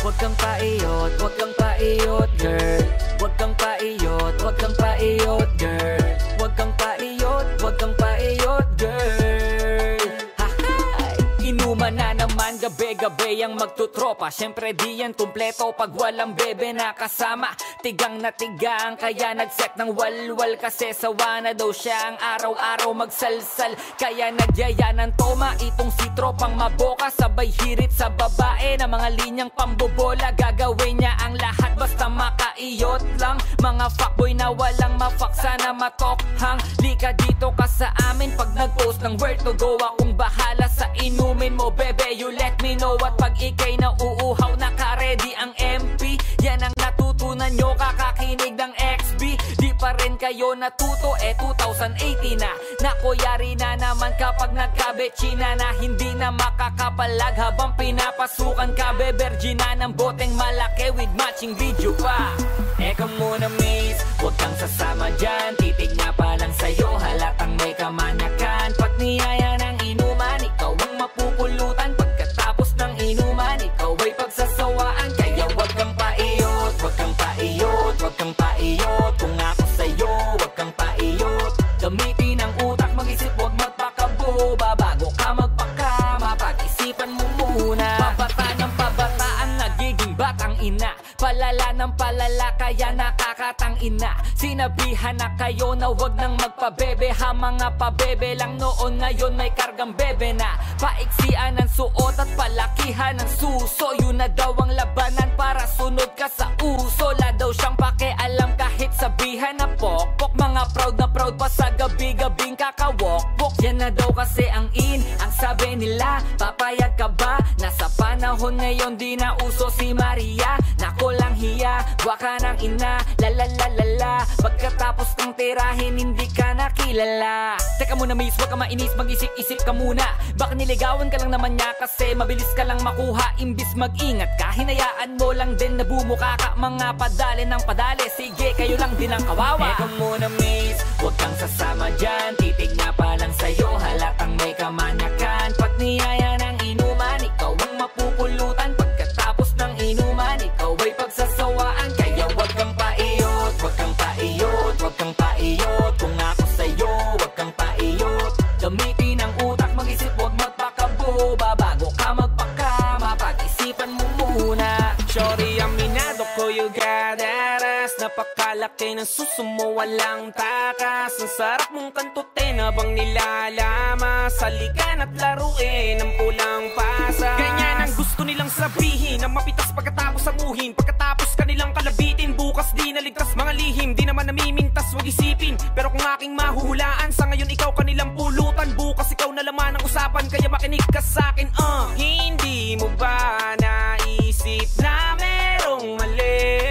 Huwag kang paiyot, huwag kang paiyot, girl. Huwag kang paiyot, huwag kang paiyot, girl. Huwag kang paiyot, huwag kang paiyot, girl. Ha-ha! Inuman na naman gabi-gabi ang magtutropa. Siyempre di yan kumpleto pag walang bebe na kasama. Tigang na tigang kaya nag-set ng walwal, kasi sawa na daw siya ang araw-araw magsalsal. Kaya nagyaya ng toma itong si tropang maboka, sabay hirit sa babae na mga linyang pambobola. Gagawin niya ang lahat basta makaiyot lang. Mga fuckboy na walang mafak, sana matokhang. Lika dito ka sa amin pag nag-post ng word to go. Akong bahala sa inumin mo bebe, you let me know. At pag ikay na uuhaw, naka-ready ang M P. Yan ang natutunan nyo kakakinig ng X B. Di pa rin kayo natuto, eh two thousand eighteen na. Nakuyari na naman kapag nagkabetsina na. Hindi na makakapalag habang pinapasukan ka. Bebergina ng boteng malaki with matching video pa. Eka muna miss, huwag kang sasama dyan. Titig na pa lang sa'yo, halatang may kamanakan. Pag niyaya ng inuman, ikaw ang mapupulutan. Pagkatapos ng inuman, ikaw ay pagsasawaan. Kaya huwag kang paiyot, huwag kang paiyot, huwag kang paiyot. Kung ako sa'yo, huwag kang paiyot. Gamitin ang utak, mag-isip, huwag magpakabuo. Babago ka magpaka, mapag-isipan mo muna. Babata ng pabataan, nagiging batang ina. Palala ng palala, kaya nakakatang ina. Sinabihan na kayo na huwag nang magpabebe ha. Mga pabebe lang noon, ngayon may kargang bebe na. Paiksian ang suot at palakihan ang suso. Yun na daw ang labanan para sunod ka sa uso. La daw siyang pakialam kahit sabihan na pokpok. Mga proud na proud pa sa gabi-gabing kakawokpok. Yan na daw kasi ang in, ang sabi nila. Papayag ka ba? Nasa panahon ngayon di na uso si Maria. Nako lang hiya, waka ng ina, la la la la la. Pagkatapos ng tirahin, hindi ka nakilala. Teka muna miss, wag ka mainis, mag-isip-isip ka muna. Baka niligawan ka lang naman niya kasi mabilis ka lang makuha. Imbis mag-ingat ka, hinayaan mo lang din na bumuka ka. Mga padali ng padali, sige kayo lang din ang kawawa. Teka muna miss, wag kang sasama dyan. Titig na pa lang sa'yo, halatang may kamanakan. Pag niyaya ng inuman, ikaw ang mapupulutan. Pagkatapos ng inuman, ikaw ay pagsasawaan. Kaya wag kang paiyot, wag kang paiyot, wag kang paiyot. Kung ako sa'yo, wag kang paiyot. Gamitin ang utak, mag-isip, wag magpakabuo. Babago ka magpaka, mapag-isipan mo muna. Sorry, aminado ko, you got aras. Napakalaki ng suso mo, walang takas. Ang sarap mong kantutin habang nilalama. Salikan at laruin ang pulang pasas. Ganyan ang gusto nilang sabihin, ang mapitas pagkatapos ang uhin. Pagkatapos kanilang kalabitin, bukas di naligtas. Mga lihim, di naman namimintas, wag isipin. Pero kung aking mahuhulaan, sa ngayon ikaw kanilang pulutan. Bukas ikaw na laman ang usapan, kaya makinig ka sa'kin. uh. Hindi mo ba naisip na merong mali?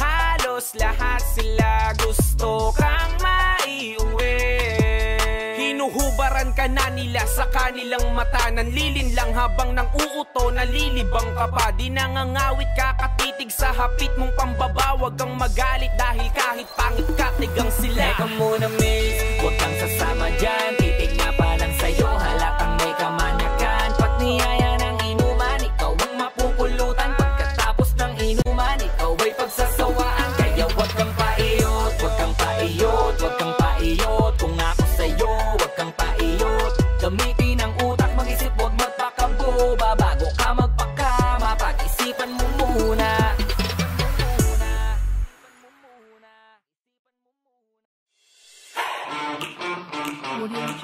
Halos lahat sila gusto kang maiuwi. Hinuhubaran ka na nila sa kanilang mata. Nanlilin lang habang nang uuto, nalilibang ka pa. Di nangangawit ka, katitig sa hapit mong pambaba. Huwag kang magalit dahil kahit pangit katigang sila. Teka muna miss, huwag kang sasama dyan. Titig na pa lang sa'yo, halatang may kamanakan. Pag niyaya ng inuman, ikaw ang mapupulutan. Pagkatapos ng inuman, ikaw ay pagsasawaan. Kaya huwag kang paiyot, huwag kang paiyot, huwag kang paiyot. Kung ako sa'yo, huwag kang paiyot. Gamitin ang utak, mag-isip, huwag magpakabuo. Babago ka magpaka, mapag-isipan mo muna. What do you